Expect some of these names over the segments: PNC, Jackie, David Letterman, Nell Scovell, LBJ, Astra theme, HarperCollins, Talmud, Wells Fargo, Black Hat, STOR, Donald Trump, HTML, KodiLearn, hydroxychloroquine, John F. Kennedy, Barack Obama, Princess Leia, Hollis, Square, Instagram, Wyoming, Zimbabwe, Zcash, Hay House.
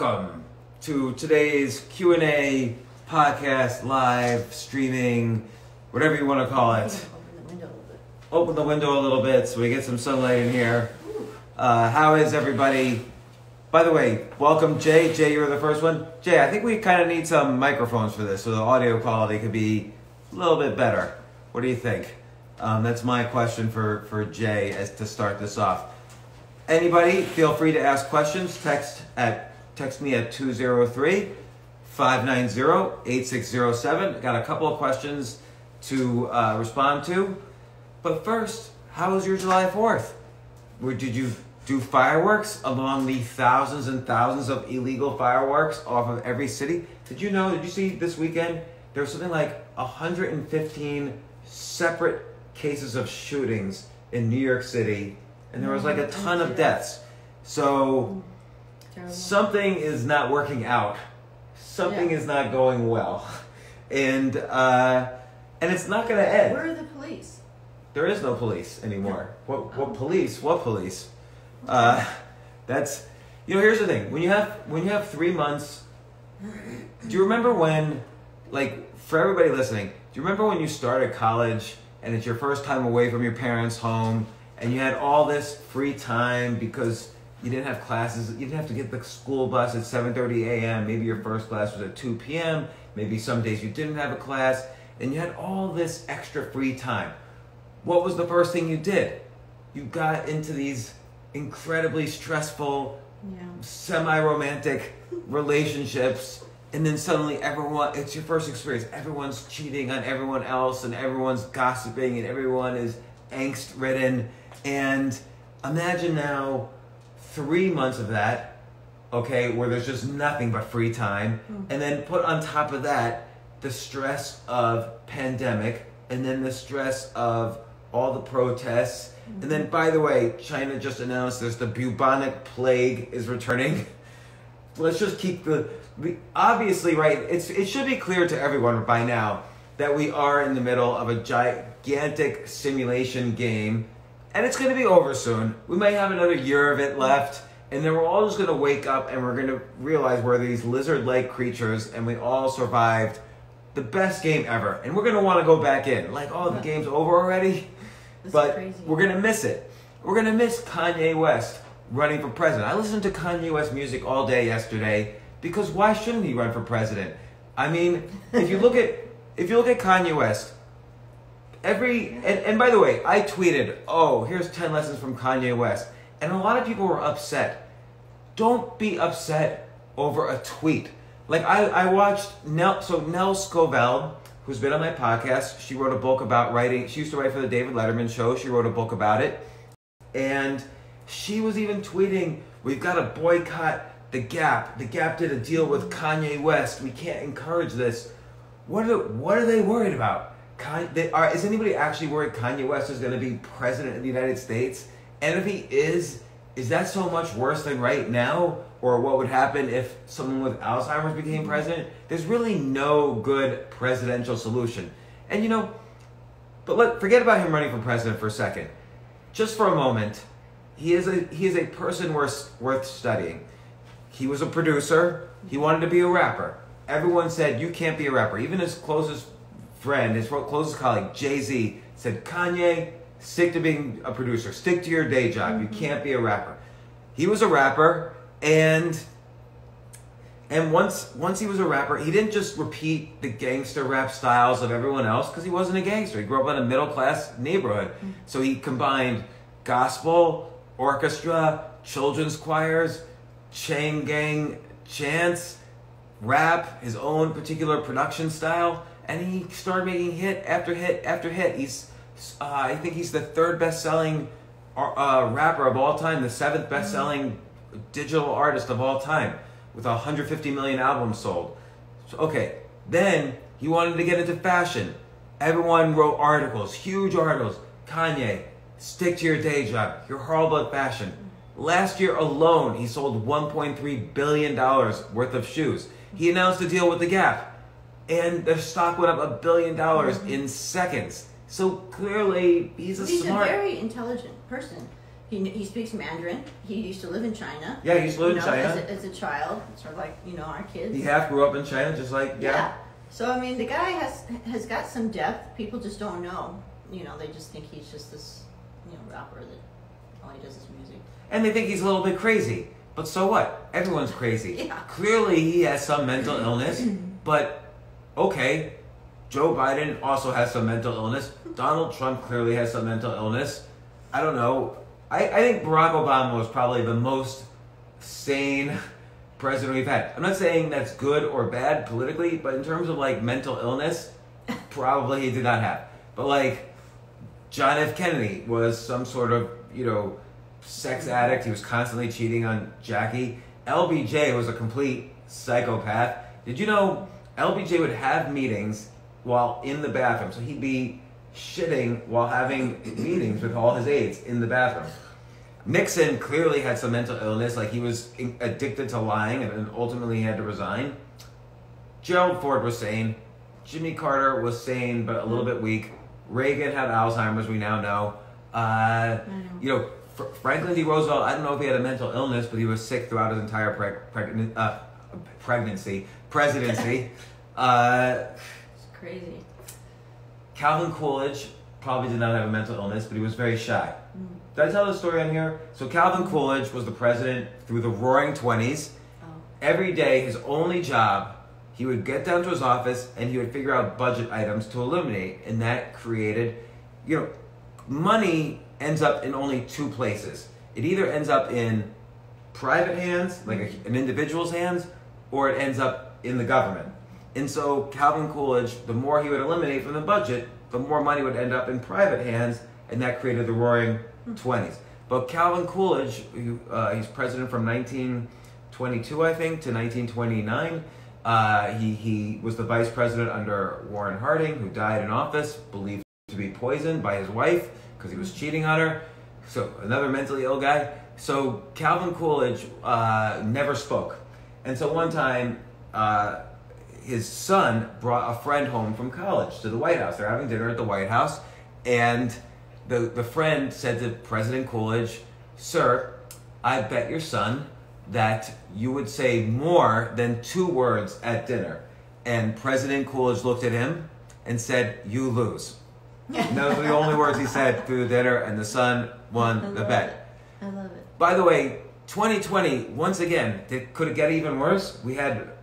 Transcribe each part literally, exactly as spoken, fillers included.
Welcome to today's Q and A podcast, live streaming, whatever you want to call it. Open the window a little bit so we get some sunlight in here. Uh, how is everybody? By the way, welcome Jay. Jay, you were the first one. Jay, I think we kind of need some microphones for this so the audio quality could be a little bit better. What do you think? Um, that's my question for, for Jay as to start this off. Anybody, feel free to ask questions. Text at text me at two oh three, five nine oh, eight six oh seven. Got a couple of questions to uh, respond to. But first, how was your July fourth? Where did you do fireworks along the thousands and thousands of illegal fireworks off of every city? Did you know, did you see this weekend, there was something like one hundred fifteen separate cases of shootings in New York City, and there was like a ton of deaths. So something is not working out. Something yeah. is not going well. And uh, and it's not going to end. Where are the police? There is no police anymore. No. What what oh. police? What police? Uh, that's, you know, here's the thing. When you have when you have three months, do you remember when, like, for everybody listening, do you remember when you started college and it's your first time away from your parents' home and you had all this free time because you didn't have classes, you didn't have to get the school bus at seven thirty a m Maybe your first class was at two p m Maybe some days you didn't have a class, and you had all this extra free time. What was the first thing you did? You got into these incredibly stressful, yeah. semi-romantic relationships, and then suddenly everyone, it's your first experience. Everyone's cheating on everyone else, and everyone's gossiping, and everyone is angst-ridden. And imagine now three months of that, okay, where there's just nothing but free time, mm-hmm. and then put on top of that the stress of pandemic, and then the stress of all the protests, mm-hmm. and then, by the way, China just announced this, the bubonic plague is returning. Let's just keep the, we, obviously, right, it's it should be clear to everyone by now that we are in the middle of a gigantic simulation game. And it's going to be over soon. We might have another year of it left. And then we're all just going to wake up and we're going to realize we're these lizard-like creatures and we all survived the best game ever. And we're going to want to go back in. Like, oh, the game's over already? This but is crazy. We're going to miss it. We're going to miss Kanye West running for president. I listened to Kanye West music all day yesterday because why shouldn't he run for president? I mean, if you look at if you look at Kanye West, Every and, and by the way, I tweeted, oh, here's ten lessons from Kanye West. And a lot of people were upset. Don't be upset over a tweet. Like, I, I watched Nell, so Nell Scovell, who's been on my podcast, she wrote a book about writing. She used to write for the David Letterman show. She wrote a book about it. And she was even tweeting, we've got to boycott The Gap. The Gap did a deal with Kanye West. We can't encourage this. What are, what are they worried about? Kanye, they are, is anybody actually worried Kanye West is going to be president of the United States? And if he is, is that so much worse than right now? Or what would happen if someone with Alzheimer's became president? There's really no good presidential solution. And you know, but let, forget about him running for president for a second. Just for a moment, he is a, he is a person worth, worth studying. He was a producer. He wanted to be a rapper. Everyone said, you can't be a rapper. Even his closest friend, his closest colleague, Jay-Z, said, Kanye, stick to being a producer. Stick to your day job. Mm-hmm. You can't be a rapper. He was a rapper, and and once once he was a rapper, he didn't just repeat the gangster rap styles of everyone else because he wasn't a gangster. He grew up in a middle-class neighborhood. Mm-hmm. So he combined gospel, orchestra, children's choirs, chain gang chants, rap, his own particular production style. And he started making hit after hit after hit. He's, uh, I think he's the third best-selling uh, rapper of all time, the seventh best-selling mm-hmm. digital artist of all time, with one hundred fifty million albums sold. So, okay, then he wanted to get into fashion. Everyone wrote articles, huge articles. Kanye, stick to your day job. You're horrible at fashion. Last year alone, he sold one point three billion dollars worth of shoes. He announced a deal with The Gap. And their stock went up a billion dollars mm-hmm. in seconds. So clearly, he's a he's smart... He's a very intelligent person. He, he speaks Mandarin. He used to live in China. Yeah, he used to live you in know, China. As a, as a child, sort of like, you know, our kids. He half grew up in China, just like, yeah. yeah. So, I mean, the guy has has got some depth. People just don't know. You know, they just think he's just this, you know, rapper that all he does is music. And they think he's a little bit crazy. But so what? Everyone's crazy. yeah. Clearly, he has some mental illness. But, okay, Joe Biden also has some mental illness. Donald Trump clearly has some mental illness. I don't know. I, I think Barack Obama was probably the most sane president we've had. I'm not saying that's good or bad politically, but in terms of like mental illness, probably he did not have. But like John F. Kennedy was some sort of, you know, sex addict. He was constantly cheating on Jackie. L B J was a complete psychopath. Did you know L B J would have meetings while in the bathroom? So he'd be shitting while having meetings with all his aides in the bathroom. Nixon clearly had some mental illness, like he was addicted to lying and ultimately he had to resign. Gerald Ford was sane. Jimmy Carter was sane but a little bit weak. Reagan had Alzheimer's, we now know. Uh, you know, Fr Franklin D. Roosevelt, I don't know if he had a mental illness, but he was sick throughout his entire preg preg uh, pregnancy, presidency. uh, it's crazy. Calvin Coolidge probably did not have a mental illness, but he was very shy. Mm. Did I tell the story on here? So Calvin Coolidge was the president through the roaring twenties. Oh. Every day, his only job, he would get down to his office and he would figure out budget items to eliminate. And that created, you know, money ends up in only two places. It either ends up in private hands, like a, an individual's hands, or it ends up in the government. And so Calvin Coolidge, the more he would eliminate from the budget, the more money would end up in private hands, and that created the roaring twenties. But Calvin Coolidge, who, uh, he's president from nineteen twenty-two, I think, to nineteen twenty-nine. Uh, he, he was the vice president under Warren Harding, who died in office, believed to be poisoned by his wife because he was cheating on her. So another mentally ill guy. So Calvin Coolidge uh, never spoke. And so one time... Uh, his son brought a friend home from college to the White House. They're having dinner at the White House. And the, the friend said to President Coolidge, "Sir, I bet your son that you would say more than two words at dinner." And President Coolidge looked at him and said, "You lose." And those were the only words he said through the dinner, and the son won the bet. I love it. I love it. By the way, twenty twenty, once again, did, could it get even worse? We had...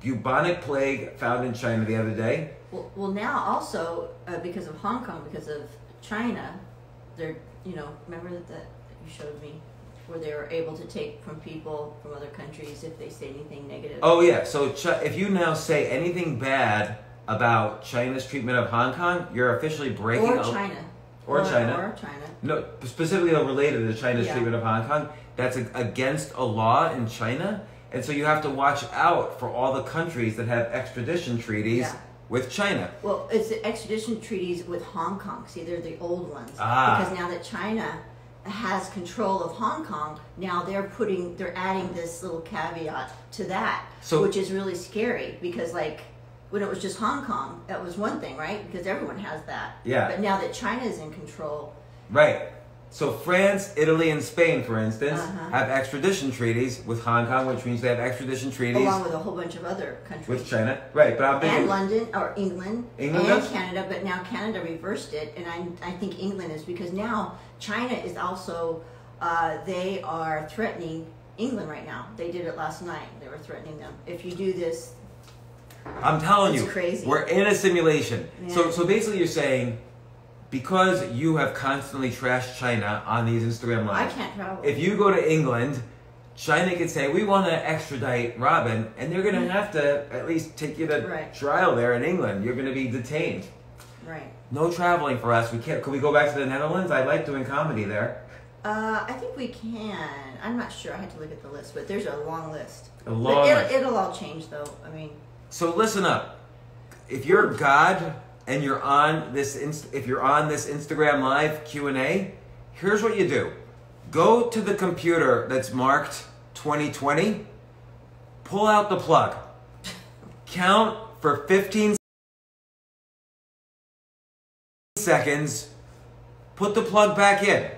bubonic plague found in China the other day. Well, well now also uh, because of Hong Kong, because of China, they're you know remember that, that you showed me where they were able to take from people from other countries if they say anything negative. Oh yeah, so Ch if you now say anything bad about China's treatment of Hong Kong, you're officially breaking or China or, or China or China. No, specifically related to China's yeah. treatment of Hong Kong. That's a, against a law in China. And so you have to watch out for all the countries that have extradition treaties yeah. with China. Well, it's the extradition treaties with Hong Kong. See, they're the old ones. Ah. Because now that China has control of Hong Kong, now they're putting, they're adding this little caveat to that, so, which is really scary because, like, when it was just Hong Kong, that was one thing, right? Because everyone has that. Yeah. But now that China is in control. Right. So France, Italy, and Spain, for instance, uh-huh. have extradition treaties with Hong Kong, which means they have extradition treaties along with a whole bunch of other countries. With China, right? But I'm thinking and London or England, England and does? Canada. But now Canada reversed it, and I, I think England is because now China is also uh, they are threatening England right now. They did it last night. They were threatening them. If you do this, I'm telling it's you, crazy. We're in a simulation. Yeah. So, so basically, you're saying. Because you have constantly trashed China on these Instagram lives. I can't travel. If you go to England, China could say, "We want to extradite Robin," and they're going to have to at least take you to right. trial there in England. You're going to be detained. Right. No traveling for us. We can't. Can we go back to the Netherlands? I like doing comedy there. Uh, I think we can. I'm not sure. I had to look at the list, but there's a long list. A long it, list. It'll all change, though. I mean. So listen up. If you're God. And you're on this inst if you're on this Instagram Live Q and A, here's what you do. Go to the computer that's marked twenty twenty, pull out the plug, count for fifteen seconds, put the plug back in.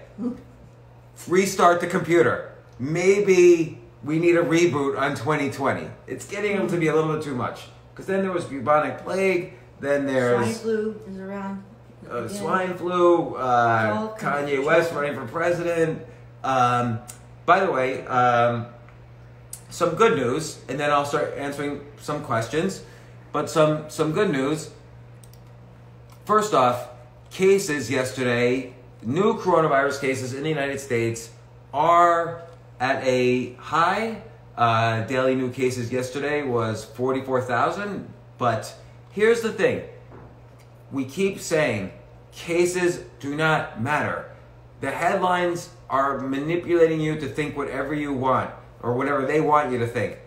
restart the computer. Maybe we need a reboot on twenty twenty. It's getting them to be a little bit too much. Because then there was bubonic plague, then there's... Swine flu is around. Uh, swine flu, uh, Kanye West running for president. Um, by the way, um, some good news, and then I'll start answering some questions. But some, some good news. First off, cases yesterday, new coronavirus cases in the United States are at a high. Uh, daily new cases yesterday was forty-four thousand. But here's the thing. We keep saying cases do not matter. The headlines are manipulating you to think whatever you want or whatever they want you to think.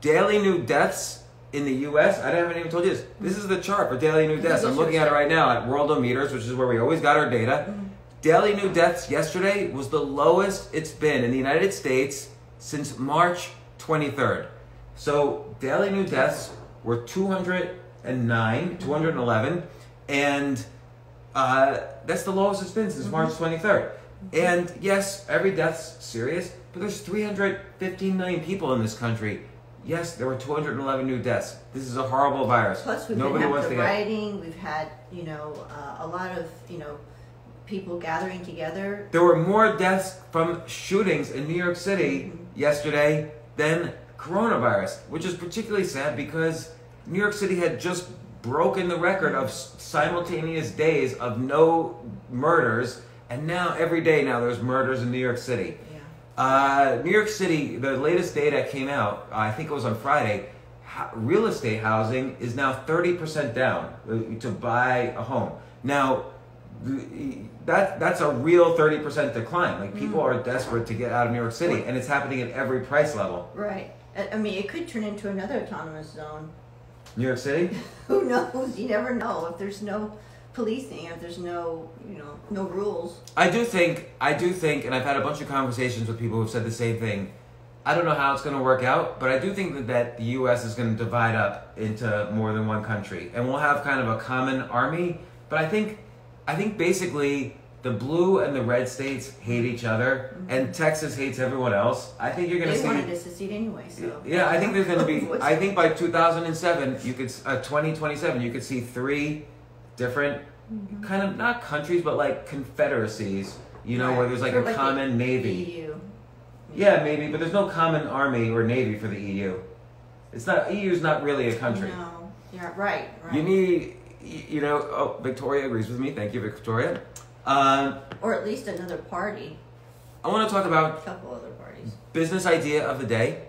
Daily new deaths in the U S, I haven't even told you this. This is the chart for daily new deaths. I'm looking at it right now at Worldometers, which is where we always got our data. Daily new deaths yesterday was the lowest it's been in the United States since March twenty-third. So daily new deaths were two hundred nine, two hundred eleven, and uh, that's the lowest it's been since March twenty-third. And yes, every death's serious, but there's three hundred fifteen million people in this country. Yes, there were two hundred eleven new deaths. This is a horrible virus. Plus, we've Nobody been after rioting. We've had, you know, uh, a lot of, you know, people gathering together. There were more deaths from shootings in New York City mm-hmm. yesterday than coronavirus, which is particularly sad because New York City had just broken the record of simultaneous days of no murders, and now every day now there's murders in New York City. Yeah. Uh, New York City, the latest data came out, I think it was on Friday, real estate housing is now thirty percent down to buy a home. Now, That that's a real thirty percent decline. Like people mm. are desperate to get out of New York City, and it's happening at every price level. Right. I mean, it could turn into another autonomous zone. New York City? Who knows? You never know if there's no policing, if there's no you know no rules. I do think I do think, and I've had a bunch of conversations with people who've said the same thing. I don't know how it's going to work out, but I do think that, that the U S is going to divide up into more than one country, and we'll have kind of a common army. But I think. I think basically the blue and the red states hate each other, mm-hmm. and Texas hates everyone else. I think you're going to see. They wanted to secede anyway, so. Yeah, I think there's going to be. I think by two thousand seven, you could uh, twenty twenty-seven, you could see three different, mm-hmm. kind of not countries, but like confederacies. You know, right. where there's like for a like common the navy. E U. Yeah, maybe, but there's no common army or navy for the E U. It's not E U is not really a country. No, yeah, right, right. You need. You know, oh, Victoria agrees with me. Thank you, Victoria. Um, or at least another party. I want to talk about a couple other parties. Business idea of the day,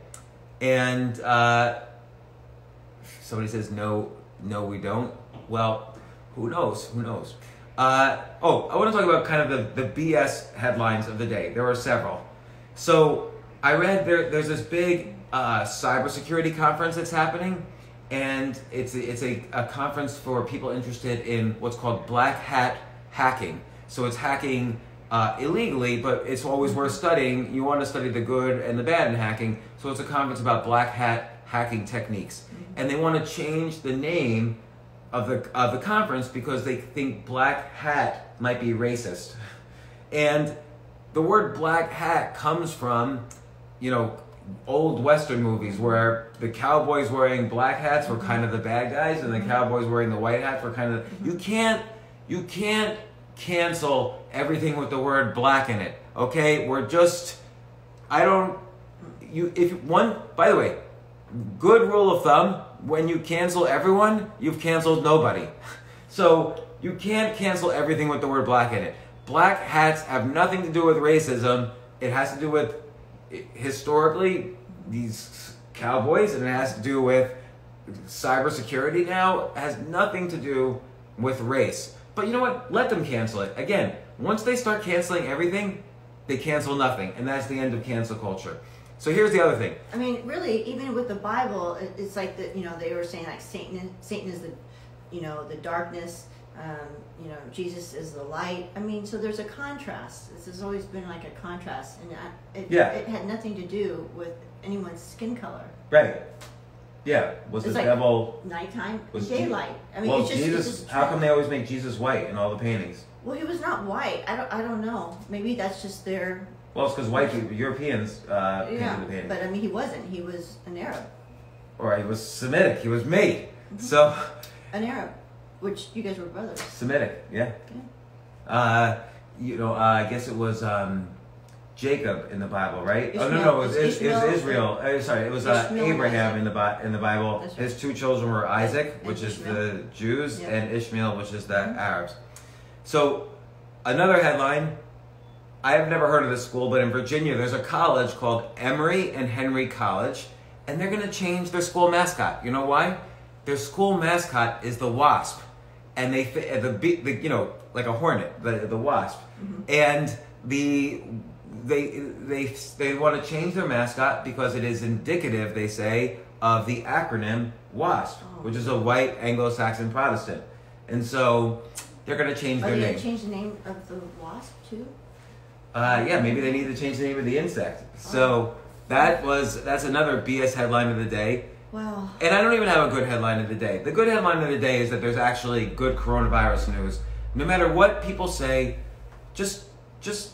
and uh, somebody says no, no, we don't. Well, who knows? Who knows? Uh, oh, I want to talk about kind of the, the B S headlines of the day. There were several. So I read there. There's this big uh, cybersecurity conference that's happening. And it's a, it's a, a conference for people interested in what's called black hat hacking. So it's hacking uh, illegally, but it's always worth studying. You want to study the good and the bad in hacking. So it's a conference about black hat hacking techniques. And they want to change the name of the, of the conference because they think black hat might be racist. And the word black hat comes from, you know, old Western movies where the cowboys wearing black hats were kind of the bad guys and the cowboys wearing the white hats were kind of the, you can't you can't cancel everything with the word black in it. Okay, we're just I don't you if one by the way, good rule of thumb, when you cancel everyone, you've canceled nobody. So you can't cancel everything with the word black in it. Black hats have nothing to do with racism. It has to do with historically, these cowboys, and it has to do with cybersecurity now, has nothing to do with race. But you know what? Let them cancel it. Again, once they start canceling everything, they cancel nothing, and that's the end of cancel culture. So here's the other thing. I mean, really, even with the Bible, it's like the you know they were saying like Satan, Satan is the you know the darkness. Um, you know, Jesus is the light. I mean, so there's a contrast. This has always been like a contrast, and I, it, yeah. it had nothing to do with anyone's skin color. Right. Yeah. Was it's the like devil nighttime? Was daylight? Je I mean, well, it's just, Jesus. It's just how come they always make Jesus white in all the paintings? Well, he was not white. I don't. I don't know. Maybe that's just their Well, it's because white people, Europeans, uh, yeah, painted the painting. But I mean, he wasn't. He was an Arab. Or he was Semitic. He was me. Mm-hmm. So. An Arab, which you guys were brothers. Semitic, yeah. yeah. Uh, you know, uh, I guess it was um, Jacob in the Bible, right? Ishmael. Oh no, no, it was, it, it was Israel. Uh, sorry, it was uh, Abraham in the Bi in the Bible. Right. His two children were Isaac, and which Ishmael. is the Jews, yeah. and Ishmael, which is the mm-hmm. Arabs. So, another headline. I have never heard of this school, but in Virginia, there's a college called Emory and Henry College, and they're going to change their school mascot. You know why? Their school mascot is the wasp, and they the, the you know like a hornet, the the wasp, mm-hmm. and the they they they want to change their mascot because it is indicative, they say, of the acronym WASP, oh. which is a white Anglo-Saxon Protestant, and so they're going to change Are their name. Are they going to change the name of the wasp too? Uh, yeah, maybe they need to change the name of the insect. So that was that's another B S headline of the day. Wow. And I don't even have a good headline of the day. The good headline of the day is that there's actually good coronavirus news. No matter what people say, just, just,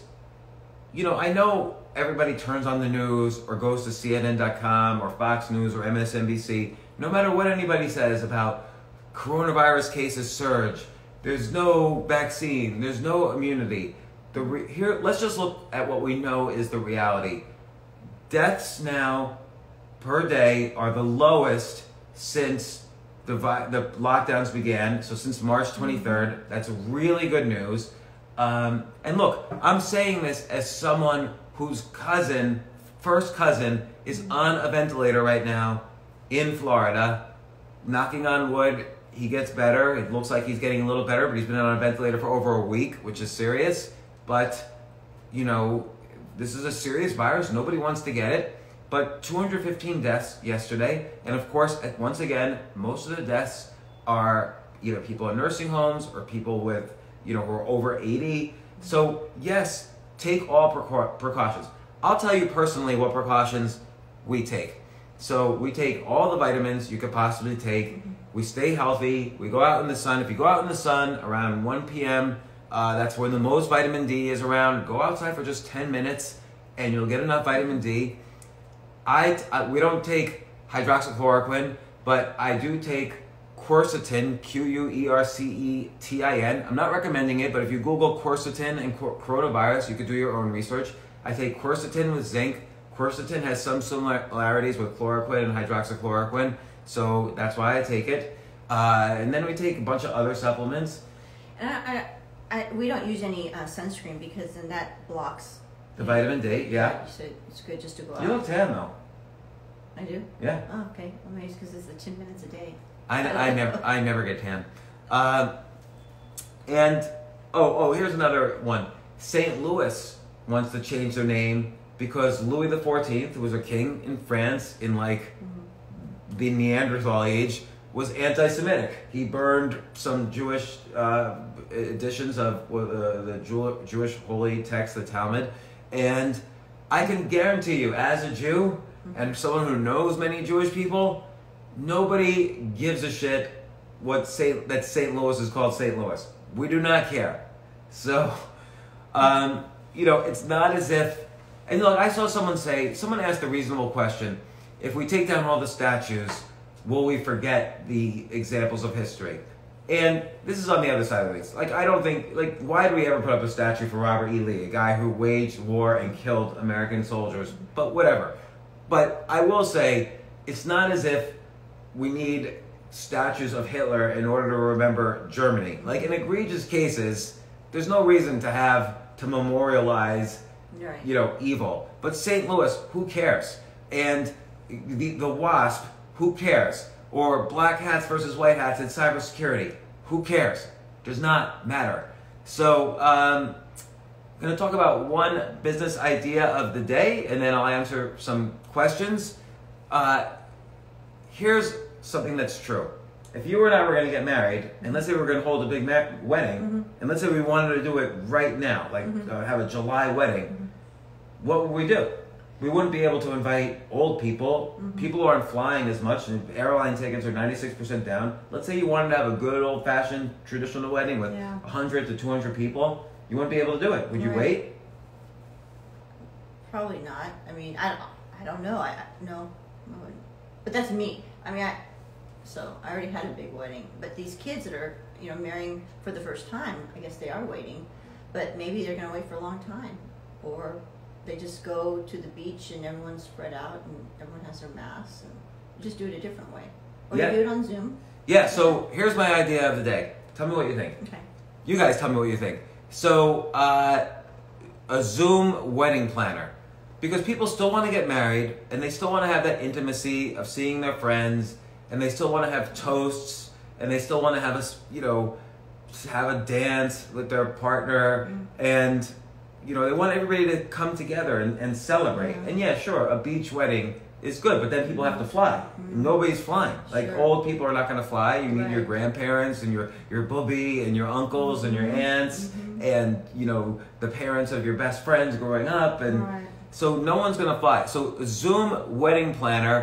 you know, I know everybody turns on the news or goes to C N N dot com or Fox News or M S N B C. No matter what anybody says about coronavirus cases surge, there's no vaccine, there's no immunity. The re here, let's just look at what we know is the reality. Deaths now per day are the lowest since the, vi the lockdowns began. So since March twenty-third, that's really good news. Um, and look, I'm saying this as someone whose cousin, first cousin, is on a ventilator right now in Florida, knocking on wood. He gets better. It looks like he's getting a little better, but he's been on a ventilator for over a week, which is serious. But, you know, this is a serious virus. Nobody wants to get it. But two hundred fifteen deaths yesterday. And, of course, once again, most of the deaths are either people in nursing homes or people with, you know, who are over eighty. So, yes, take all precautions. I'll tell you personally what precautions we take. So we take all the vitamins you could possibly take. We stay healthy. We go out in the sun. If you go out in the sun around one P M, Uh, that's when the most vitamin D is around. Go outside for just ten minutes and you'll get enough vitamin D. I, I, we don't take hydroxychloroquine, but I do take Quercetin, Q U E R C E T I N. I'm not recommending it, but if you Google Quercetin and cor coronavirus, you could do your own research. I take Quercetin with zinc. Quercetin has some similarities with chloroquine and hydroxychloroquine, so that's why I take it. Uh, and then we take a bunch of other supplements. And I, I I, we don't use any uh, sunscreen because then that blocks the vitamin D. Yeah. So it's good just to go out. You look tan though. I do. Yeah. Oh, okay. I'm amazed because it's the ten minutes a day. I, I, I never I never get tan. Uh, and oh oh here's another one. Saint Louis wants to change their name because Louis the Fourteenth, who was a king in France in like mm-hmm. the Neanderthal age, was anti-Semitic. He burned some Jewish uh, editions of uh, the Jew Jewish holy text, the Talmud. And I can guarantee you, as a Jew, and someone who knows many Jewish people, nobody gives a shit what Saint, that Saint Louis is called Saint Louis. We do not care. So, um, you know, it's not as if... And look, I saw someone say, someone asked a reasonable question, if we take down all the statues, will we forget the examples of history? And this is on the other side of things. Like, I don't think, like, why do we ever put up a statue for Robert E. Lee, a guy who waged war and killed American soldiers? But whatever. But I will say, it's not as if we need statues of Hitler in order to remember Germany. Like, in egregious cases, there's no reason to have to memorialize, right. you know, evil. But Saint Louis, who cares? And the, the WASP, who cares? Or black hats versus white hats in cybersecurity. Who cares? Does not matter. So um, I'm going to talk about one business idea of the day, and then I'll answer some questions. Uh, here's something that's true. If you and I were going to get married, and let's say we were going to hold a big wedding, mm-hmm. and let's say we wanted to do it right now, like mm-hmm. uh, have a July wedding, mm-hmm. what would we do? We wouldn't be able to invite old people. Mm-hmm. People aren't flying as much, and airline tickets are ninety-six percent down. Let's say you wanted to have a good old-fashioned traditional wedding with yeah. one hundred to two hundred people. You wouldn't be able to do it. Would right. you wait? Probably not. I mean, I don't, I don't know. I, I no, but that's me. I mean, I so I already had a big wedding. But these kids that are, you know, marrying for the first time, I guess they are waiting. But maybe they're going to wait for a long time, or they just go to the beach and everyone's spread out and everyone has their masks, and you just do it a different way, or yeah. you do it on Zoom. Yeah. So here's my idea of the day. Tell me what you think. Okay. You guys tell me what you think. So uh, a Zoom wedding planner, because people still want to get married and they still want to have that intimacy of seeing their friends, and they still want to have toasts, and they still want to have a you know. have a dance with their partner, mm-hmm. and you know they want everybody to come together and, and celebrate. Mm-hmm. And yeah, sure, a beach wedding is good, but then people have to fly. Mm-hmm. Nobody's flying. Like sure. old people are not going to fly. You need right. your grandparents and your your bubby and your uncles mm-hmm. and your aunts mm-hmm. and you know the parents of your best friends growing up, and right. so no one's going to fly. So Zoom wedding planner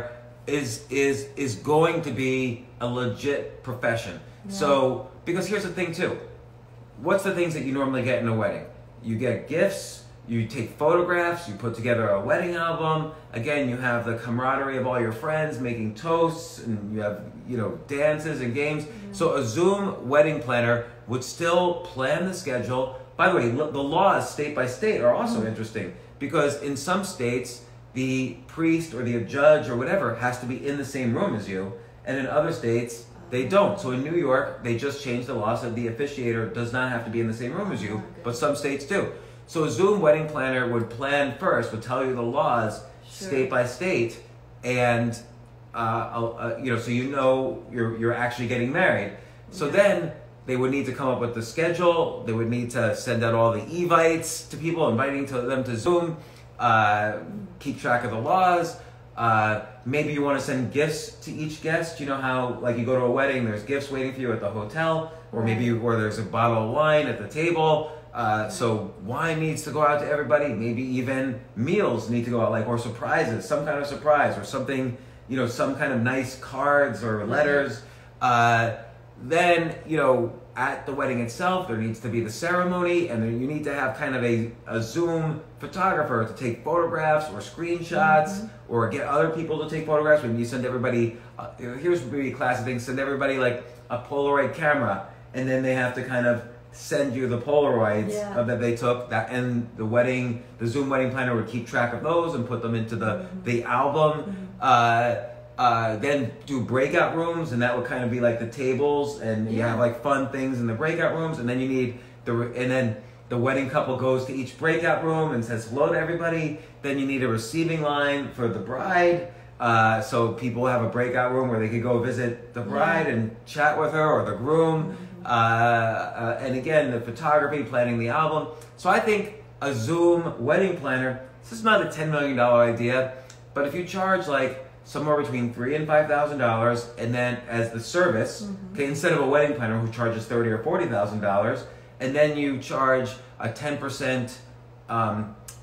is is is going to be a legit profession. Yeah. So. Because here's the thing too, what's the things that you normally get in a wedding? You get gifts, you take photographs, you put together a wedding album. Again, you have the camaraderie of all your friends making toasts, and you have you know dances and games. Mm-hmm. So a Zoom wedding planner would still plan the schedule. By the way, the laws state by state are also mm-hmm. interesting, because in some states, the priest or the judge or whatever has to be in the same room as you, and in other states, they don't. So in New York, they just changed the law so the officiator does not have to be in the same room as you, but some states do. So a Zoom wedding planner would plan first, would tell you the laws sure. state by state, and uh, uh, you know, so you know you're you're actually getting married. So yeah. then they would need to come up with the schedule. They would need to send out all the evites to people, inviting to them to Zoom. Uh, keep track of the laws. Uh, maybe you want to send gifts to each guest. You know how, like, you go to a wedding, there's gifts waiting for you at the hotel, or maybe, you, or there's a bottle of wine at the table. Uh, so wine needs to go out to everybody. Maybe even meals need to go out, like, or surprises, some kind of surprise, or something, you know, some kind of nice cards or letters. Uh, then, you know, at the wedding itself, there needs to be the ceremony, and then you need to have kind of a, a Zoom photographer to take photographs or screenshots mm-hmm. or get other people to take photographs. When you send everybody, uh, here's really classic thing, send everybody like a Polaroid camera, and then they have to kind of send you the Polaroids yeah. of, that they took, that, and the wedding, the Zoom wedding planner would keep track of those and put them into the, mm-hmm. the album. Mm-hmm. uh, Uh, then do breakout rooms, and that would kind of be like the tables, and you yeah. have like fun things in the breakout rooms, and then you need the re and then the wedding couple goes to each breakout room and says hello to everybody. Then you need a receiving line for the bride, uh, so people have a breakout room where they could go visit the bride yeah. and chat with her, or the groom. Mm-hmm. uh, uh, and again, the photography, planning the album. So I think a Zoom wedding planner, this is not a ten million dollar idea, but if you charge like somewhere between three and five thousand dollars, and then as the service, mm-hmm. okay, instead of a wedding planner who charges thirty or forty thousand dollars, and then you charge a ten percent, um,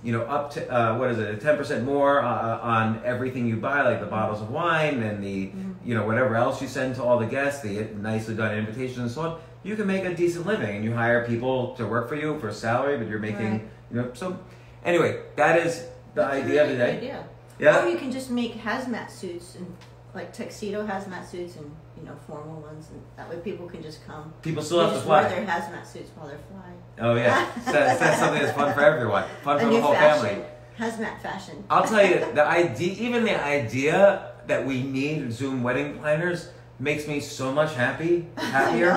you know, up to uh, what is it, a ten percent more uh, on everything you buy, like the bottles of wine and the, mm-hmm. you know, whatever else you send to all the guests, the nicely done invitations and so on. You can make a decent living, and you hire people to work for you for a salary, but you're making, right. you know, so anyway, that is the That's idea really of the day. Idea. Yeah. Or you can just make hazmat suits, and like tuxedo hazmat suits, and you know formal ones, and that way people can just come. People still have to fly. Wear their hazmat suits while they're flying. Oh yeah, so that's something that's fun for everyone, fun for the whole family. Hazmat fashion. I'll tell you, the idea, even the idea that we need Zoom wedding planners, makes me so much happy, happier,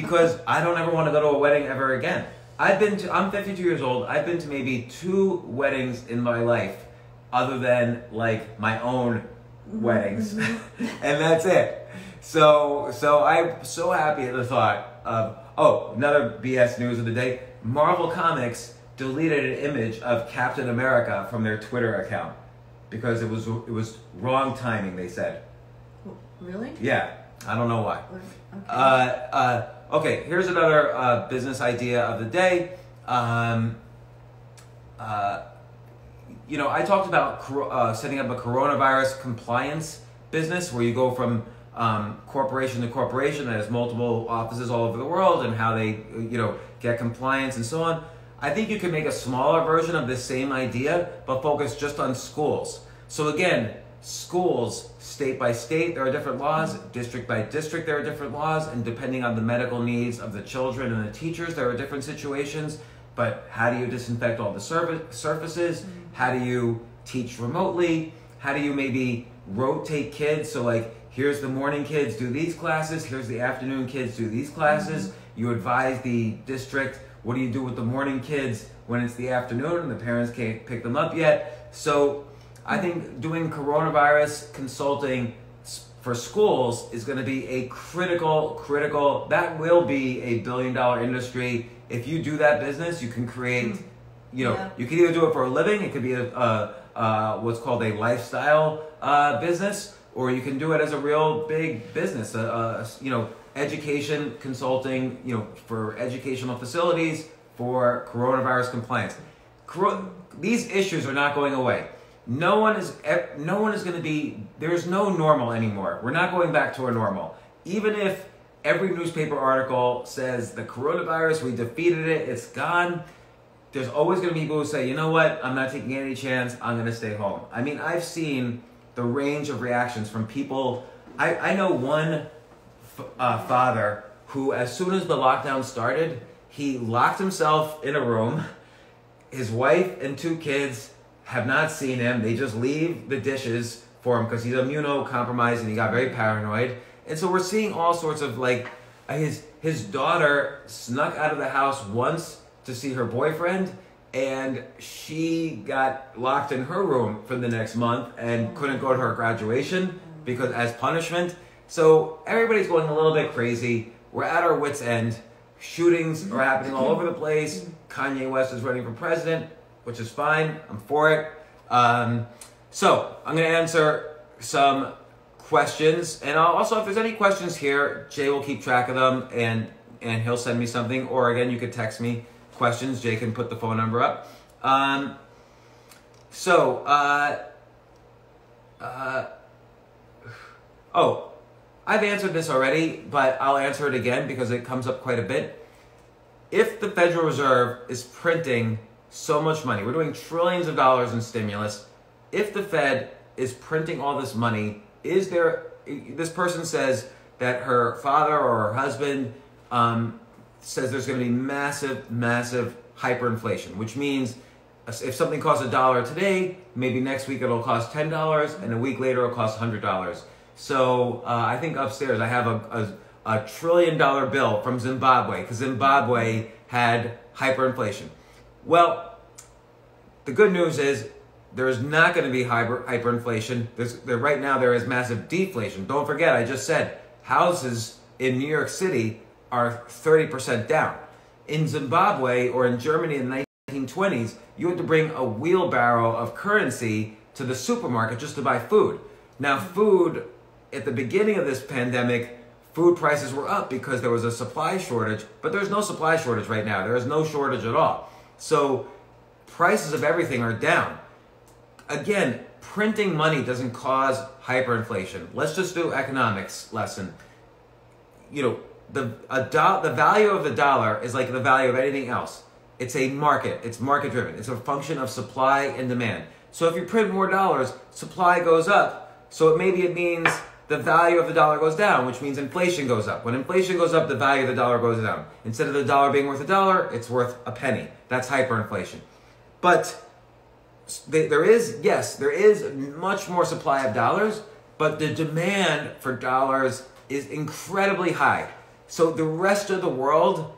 because I don't ever want to go to a wedding ever again. I've been to, I'm fifty-two years old. I've been to maybe two weddings in my life. Other than like my own weddings, mm-hmm. and that's it. So, so I'm so happy at the thought of, oh, another B S news of the day. Marvel Comics deleted an image of Captain America from their Twitter account because it was it was wrong timing. They said. Really? Yeah, I don't know why. Okay. Uh, uh, okay. Here's another uh, business idea of the day. Um, uh, You know, I talked about uh, setting up a coronavirus compliance business where you go from um, corporation to corporation that has multiple offices all over the world, and how they, you know, get compliance and so on. I think you could make a smaller version of this same idea, but focus just on schools. So again, schools, state by state, there are different laws. District by district, there are different laws. And depending on the medical needs of the children and the teachers, there are different situations. But how do you disinfect all the surfaces? How do you teach remotely? How do you maybe rotate kids? So like, here's the morning kids do these classes. Here's the afternoon kids do these classes. Mm-hmm. You advise the district, what do you do with the morning kids when it's the afternoon and the parents can't pick them up yet? So I think doing coronavirus consulting for schools is going to be a critical, critical, that will be a billion dollar industry. If you do that business, you can create, you know, yeah. you can either do it for a living. It could be a, a, a what's called a lifestyle uh, business, or you can do it as a real big business, a, a, you know, education consulting, you know, for educational facilities, for coronavirus compliance. Cor- these issues are not going away. No one is, no one is going to be, there's no normal anymore. We're not going back to a normal. Even if every newspaper article says the coronavirus, we defeated it, it's gone, there's always going to be people who say, you know what, I'm not taking any chance, I'm going to stay home. I mean, I've seen the range of reactions from people. I, I know one Uh, father who, as soon as the lockdown started, he locked himself in a room. His wife and two kids have not seen him. They just leave the dishes for him because he's immunocompromised and he got very paranoid. And so we're seeing all sorts of, like, his his daughter snuck out of the house once to see her boyfriend, and she got locked in her room for the next month and couldn't go to her graduation because as punishment. So everybody's going a little bit crazy. We're at our wits' end. Shootings are happening all over the place. Kanye West is running for president, which is fine. I'm for it. Um, so I'm going to answer some questions. And I'll also, if there's any questions here, Jay will keep track of them, and, and he'll send me something. Or again, you could text me questions. Jay can put the phone number up. Um, so, uh, uh, oh. I've answered this already, but I'll answer it again because it comes up quite a bit. If the Federal Reserve is printing so much money, we're doing trillions of dollars in stimulus. If the Fed is printing all this money, is there, this person says that her father or her husband um, says there's going to be massive, massive hyperinflation, which means if something costs a dollar today, maybe next week it'll cost ten dollars and a week later it'll cost one hundred dollars. So uh, I think upstairs I have a, a, a trillion dollar bill from Zimbabwe because Zimbabwe had hyperinflation. Well, the good news is there's not going to be hyper, hyperinflation. There's, there, right now there is massive deflation. Don't forget, I just said houses in New York City are thirty percent down. In Zimbabwe or in Germany in the nineteen twenties, you had to bring a wheelbarrow of currency to the supermarket just to buy food. Now food... At the beginning of this pandemic, food prices were up because there was a supply shortage, but there's no supply shortage right now. There is no shortage at all. So prices of everything are down. Again, printing money doesn't cause hyperinflation. Let's just do economics lesson. You know, the, a do, the value of the dollar is like the value of anything else. It's a market. It's market driven. It's a function of supply and demand. So if you print more dollars, supply goes up. So it, maybe it means... the value of the dollar goes down, which means inflation goes up. When inflation goes up, the value of the dollar goes down. Instead of the dollar being worth a dollar, it's worth a penny. That's hyperinflation. But there is, yes, there is much more supply of dollars, but the demand for dollars is incredibly high. So the rest of the world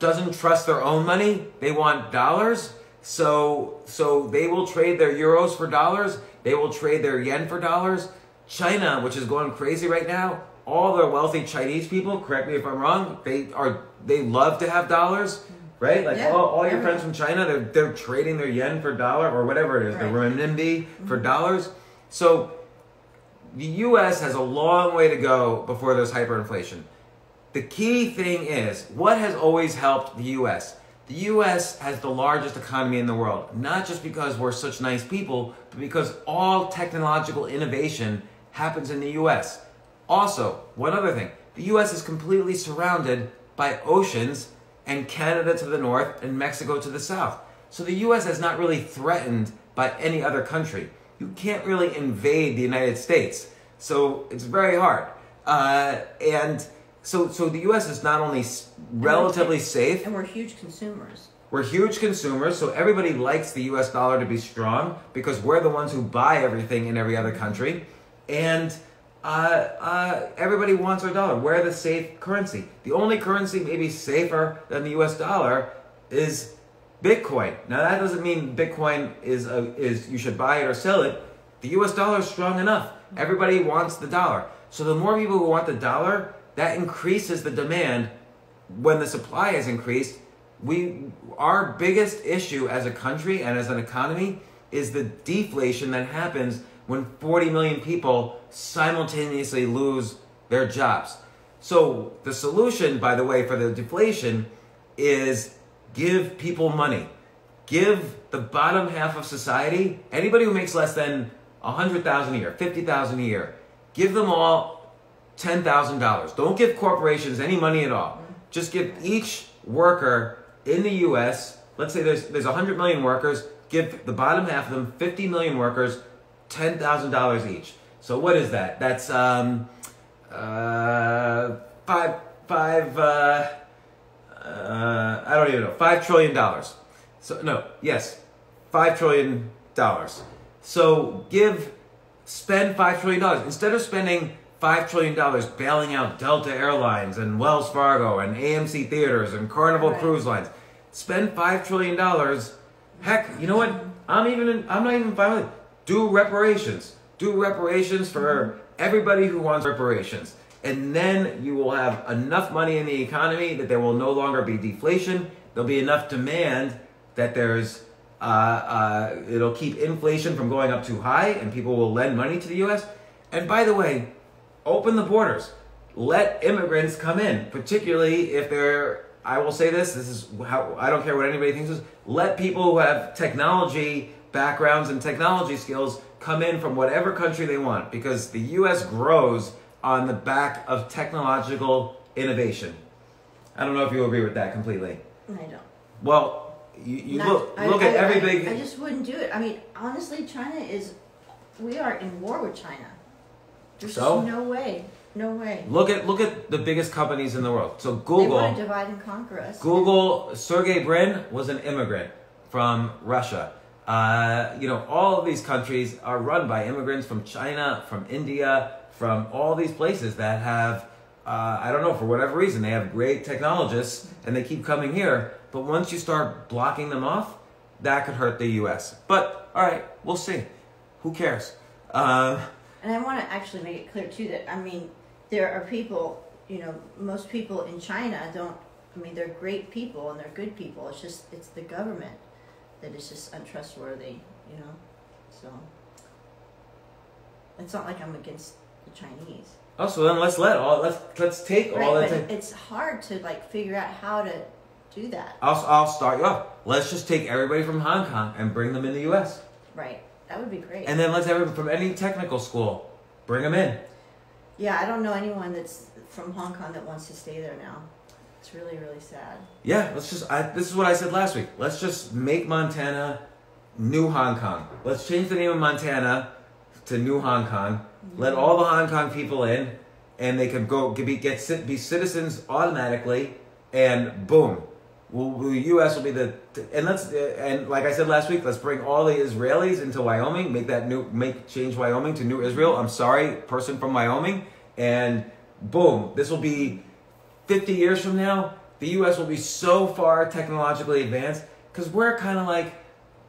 doesn't trust their own money. They want dollars. So, so they will trade their euros for dollars. They will trade their yen for dollars. China, which is going crazy right now, all the wealthy Chinese people, correct me if I'm wrong, they are they love to have dollars, right? Like yeah, all, all your yeah. friends from China, they're, they're trading their yen for dollar or whatever it is, right. the renminbi mm-hmm. for dollars. So the U S has a long way to go before there's hyperinflation. The key thing is, what has always helped the U S? The U S has the largest economy in the world, not just because we're such nice people, but because all technological innovation happens in the U S. Also, one other thing, the U S is completely surrounded by oceans and Canada to the north, and Mexico to the south. So the U S is not really threatened by any other country. You can't really invade the United States, so it's very hard. Uh, and so, so the U S is not only relatively safe... And we're huge consumers. We're huge consumers, so everybody likes the U S dollar to be strong because we're the ones who buy everything in every other country. And uh, uh, everybody wants our dollar. We're the safe currency. The only currency maybe safer than the U S dollar is Bitcoin. Now, that doesn't mean Bitcoin is, a, is you should buy it or sell it. The U S dollar is strong enough. Everybody wants the dollar. So the more people who want the dollar, that increases the demand. When the supply is increased, we, our biggest issue as a country and as an economy is the deflation that happens when forty million people simultaneously lose their jobs. So the solution, by the way, for the deflation is give people money. Give the bottom half of society, anybody who makes less than one hundred thousand dollars a year, fifty thousand dollars a year, give them all ten thousand dollars. Don't give corporations any money at all. Just give each worker in the U S, let's say there's, there's one hundred million workers, give the bottom half of them, fifty million workers, ten thousand dollars each. So what is that? That's um, uh, five, five, uh, uh, I don't even know, five trillion dollars. So no, yes, five trillion dollars. So give, spend five trillion dollars. Instead of spending five trillion dollars bailing out Delta Airlines and Wells Fargo and A M C Theaters and Carnival right. Cruise Lines, spend five trillion dollars. Heck, you know what? I'm, even in, I'm not even fine with it. Do reparations. Do reparations for everybody who wants reparations. And then you will have enough money in the economy that there will no longer be deflation. There'll be enough demand that there's... Uh, uh, it'll keep inflation from going up too high, and people will lend money to the U S. And by the way, open the borders. Let immigrants come in, particularly if they're, I will say this, this is how, I don't care what anybody thinks is, let people who have technology backgrounds and technology skills come in from whatever country they want, because the U S grows on the back of technological innovation. I don't know if you agree with that completely. I don't. Well, You, you Not, look, look I, at I, every big... I, I just wouldn't do it. I mean, honestly, China is... We are in war with China. There's so? no way. No way. Look at look at the biggest companies in the world. So Google... They want to divide and conquer us. Google, Sergey Brin was an immigrant from Russia. Uh, you know, all of these countries are run by immigrants from China, from India, from all these places that have... Uh, I don't know, for whatever reason, they have great technologists and they keep coming here. But once you start blocking them off, that could hurt the U S. But, all right, we'll see. Who cares? Um, and I want to actually make it clear, too, that, I mean, there are people, you know, most people in China don't, I mean, they're great people and they're good people. It's just, it's the government that is just untrustworthy, you know? So, it's not like I'm against the Chinese. Oh, so then let's let all, let's, let's take all that. Right, but it's hard to, like, figure out how to... do that. I'll, I'll start you off. Let's just take everybody from Hong Kong and bring them in the U S. Right. That would be great. And then let's everyone from any technical school, bring them in. Yeah, I don't know anyone that's from Hong Kong that wants to stay there now. It's really, really sad. Yeah, let's just, I, this is what I said last week. Let's just make Montana new Hong Kong. Let's change the name of Montana to New Hong Kong. Mm-hmm. Let all the Hong Kong people in, and they can go be, get, be citizens automatically, and boom. Well, the U S will be the and let's and like I said last week, let's bring all the Israelis into Wyoming, make that new make change Wyoming to New Israel. I'm sorry, person from Wyoming, and boom, this will be fifty years from now. The U S will be so far technologically advanced because we're kind of like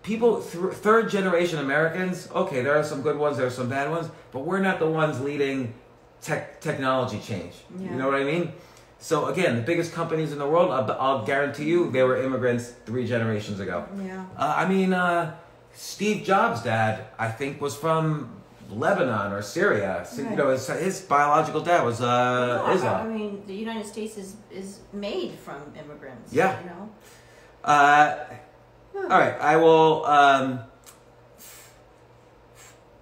people th third generation Americans. Okay, there are some good ones, there are some bad ones, but we're not the ones leading tech technology change. Yeah. You know what I mean? So again, the biggest companies in the world, I'll, I'll guarantee you, they were immigrants three generations ago. Yeah. Uh, I mean, uh, Steve Jobs' dad, I think, was from Lebanon or Syria. So, right. You know, his, his biological dad was uh, no, Islam. I, I mean, the United States is is made from immigrants. Yeah. You know. Uh, hmm. All right, I will. Um,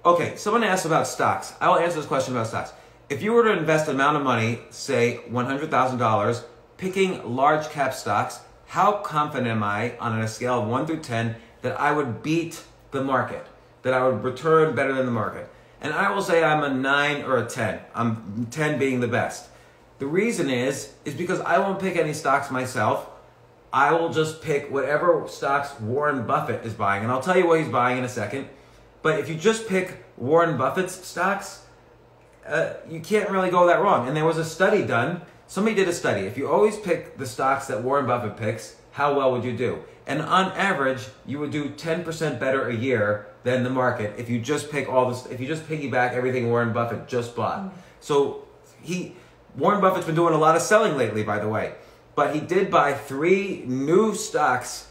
okay, someone asked about stocks. I will answer this question about stocks. If you were to invest an amount of money, say one hundred thousand dollars, picking large cap stocks, how confident am I on a scale of one through ten that I would beat the market, that I would return better than the market? And I will say I'm a nine or a ten. I'm ten being the best. The reason is, is because I won't pick any stocks myself. I will just pick whatever stocks Warren Buffett is buying. And I'll tell you what he's buying in a second. But if you just pick Warren Buffett's stocks, uh, you can't really go that wrong. And there was a study done. Somebody did a study. If you always pick the stocks that Warren Buffett picks, how well would you do? And on average, you would do ten percent better a year than the market if you just pick all this, if you just piggyback everything Warren Buffett just bought. So he, Warren Buffett's been doing a lot of selling lately, by the way. But he did buy three new stocks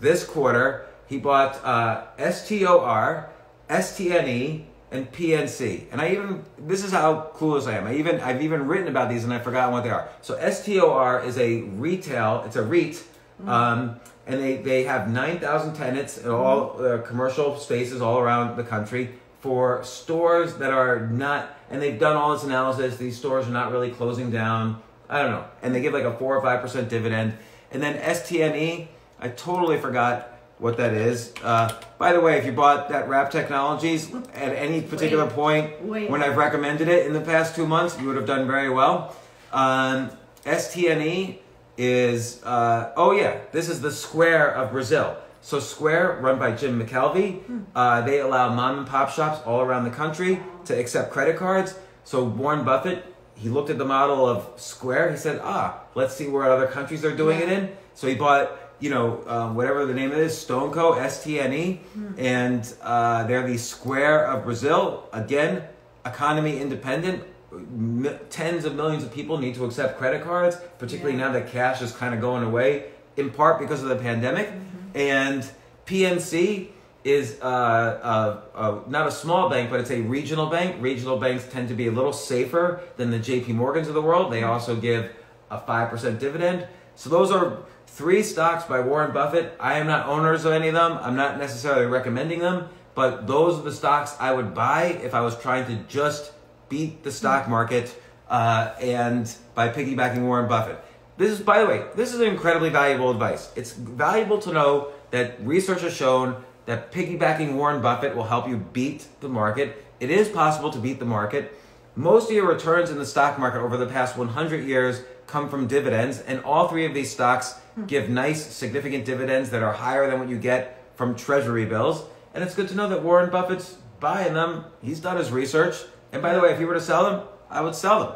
this quarter. He bought uh, S T O R, S T N E, and P N C. And I even, this is how clueless I am. I even, I've even written about these and I've forgotten what they are. So S T O R is a retail, it's a REIT, um, and they, they have nine thousand tenants in all uh, commercial spaces all around the country for stores that are not, and they've done all this analysis, these stores are not really closing down. I don't know. And they give like a four or five percent dividend. And then S T N E, I totally forgot what that is. Uh, by the way, if you bought that Wrap Technologies at any particular wait, point wait. when I've recommended it in the past two months, you would have done very well. Um, S T N E is, uh, oh yeah, this is the Square of Brazil. So Square, run by Jim McKelvey, hmm. uh, they allow mom and pop shops all around the country to accept credit cards. So Warren Buffett, he looked at the model of Square. He said, ah, let's see where other countries are doing yeah. it in. So he bought, you know, um, whatever the name is, Stoneco, S T N E. Mm. And uh, they're the Square of Brazil. Again, economy independent. M tens of millions of people need to accept credit cards, particularly yeah. now that cash is kind of going away, in part because of the pandemic. Mm-hmm. And P N C is uh, uh, uh, not a small bank, but it's a regional bank. Regional banks tend to be a little safer than the J P Morgans of the world. They also give a five percent dividend. So those are three stocks by Warren Buffett. I am not owners of any of them. I'm not necessarily recommending them, but those are the stocks I would buy if I was trying to just beat the stock market uh, and by piggybacking Warren Buffett. This is, by the way, this is incredibly valuable advice. It's valuable to know that research has shown that piggybacking Warren Buffett will help you beat the market. It is possible to beat the market. Most of your returns in the stock market over the past one hundred years come from dividends, and all three of these stocks give nice, significant dividends that are higher than what you get from treasury bills. And it's good to know that Warren Buffett's buying them. He's done his research. And by the way, if he were to sell them, I would sell them.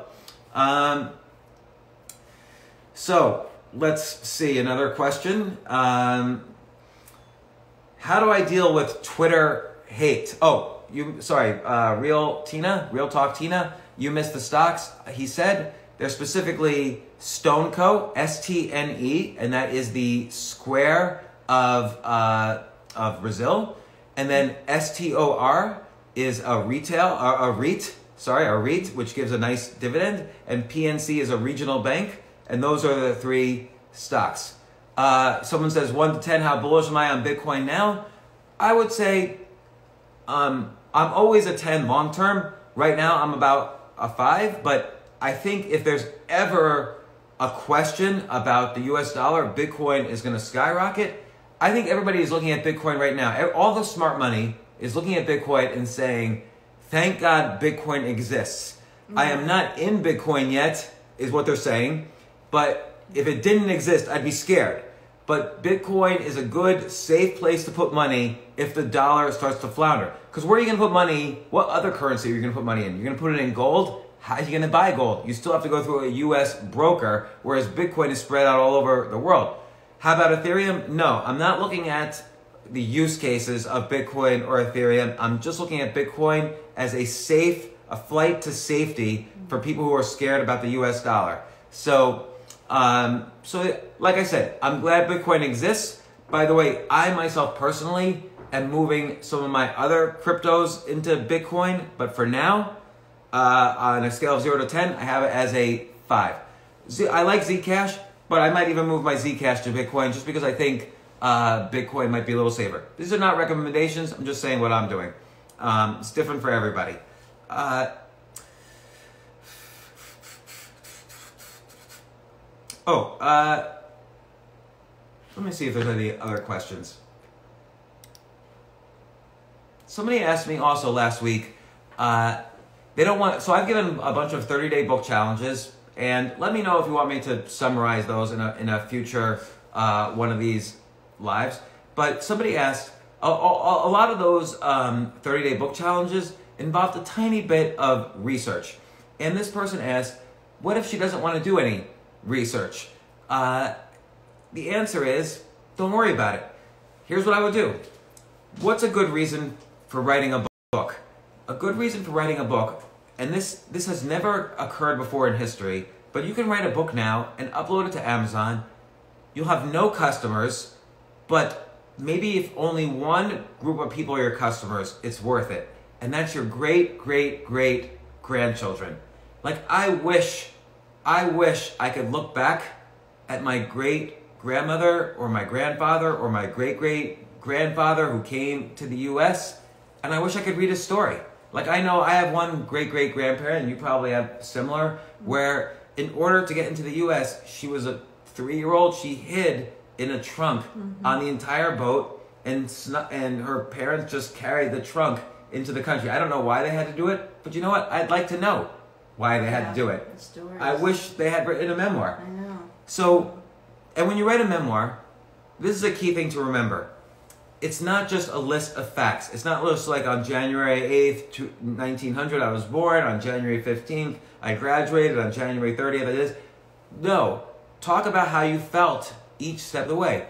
Um, so let's see, another question. Um, How do I deal with Twitter hate? Oh, you sorry, uh, Real Tina, Real Talk Tina, you missed the stocks. He said they're specifically Stoneco, S T N E, and that is the Square of, uh, of Brazil. And then S T O R is a retail, a, a REIT, sorry, a REIT, which gives a nice dividend. And P N C is a regional bank. And those are the three stocks. Uh, someone says, one to ten, how bullish am I on Bitcoin now? I would say um, I'm always a ten long term. Right now, I'm about a five. But I think if there's ever a question about the U S dollar, Bitcoin is going to skyrocket. I think everybody is looking at Bitcoin right now. All the smart money is looking at Bitcoin and saying, thank God Bitcoin exists. Mm-hmm. I am not in Bitcoin yet, is what they're saying. But if it didn't exist, I'd be scared. But Bitcoin is a good, safe place to put money if the dollar starts to flounder. Because where are you going to put money? What other currency are you going to put money in? You're going to put it in gold? How are you going to buy gold? You still have to go through a U S broker, whereas Bitcoin is spread out all over the world. How about Ethereum? No, I'm not looking at the use cases of Bitcoin or Ethereum. I'm just looking at Bitcoin as a safe, a flight to safety for people who are scared about the U S dollar. So Um, so like I said, I'm glad Bitcoin exists. By the way, I myself personally am moving some of my other cryptos into Bitcoin, but for now, uh, on a scale of zero to ten, I have it as a five. Z I like Zcash, but I might even move my Zcash to Bitcoin just because I think, uh, Bitcoin might be a little safer. These are not recommendations. I'm just saying what I'm doing. Um, it's different for everybody. Uh, Oh, uh, Let me see if there's any other questions. Somebody asked me also last week, uh, they don't want, so I've given a bunch of thirty day book challenges, and let me know if you want me to summarize those in a, in a future uh, one of these lives. But somebody asked, a, a, a lot of those um, thirty day book challenges involved a tiny bit of research. And this person asked, what if she doesn't want to do any research? Uh, the answer is, don't worry about it. Here's what I would do. What's a good reason for writing a book? A good reason for writing a book, and this, this has never occurred before in history, but you can write a book now and upload it to Amazon. You'll have no customers, but maybe if only one group of people are your customers, it's worth it. And that's your great, great, great grandchildren. Like, I wish, I wish I could look back at my great-grandmother or my grandfather or my great-great-grandfather who came to the U S, and I wish I could read his story. Like, I know I have one great-great-grandparent, and you probably have similar, where in order to get into the U S, she was a three year old. She hid in a trunk mm-hmm. on the entire boat, and, snu and her parents just carried the trunk into the country. I don't know why they had to do it, but you know what? I'd like to know why they yeah, had to do it. I wish they had written a memoir. I know. So, and when you write a memoir, this is a key thing to remember. It's not just a list of facts. It's not just like on January eighth, nineteen hundred, I was born. On January fifteenth, I graduated. On January thirtieth, I did. No. Talk about how you felt each step of the way.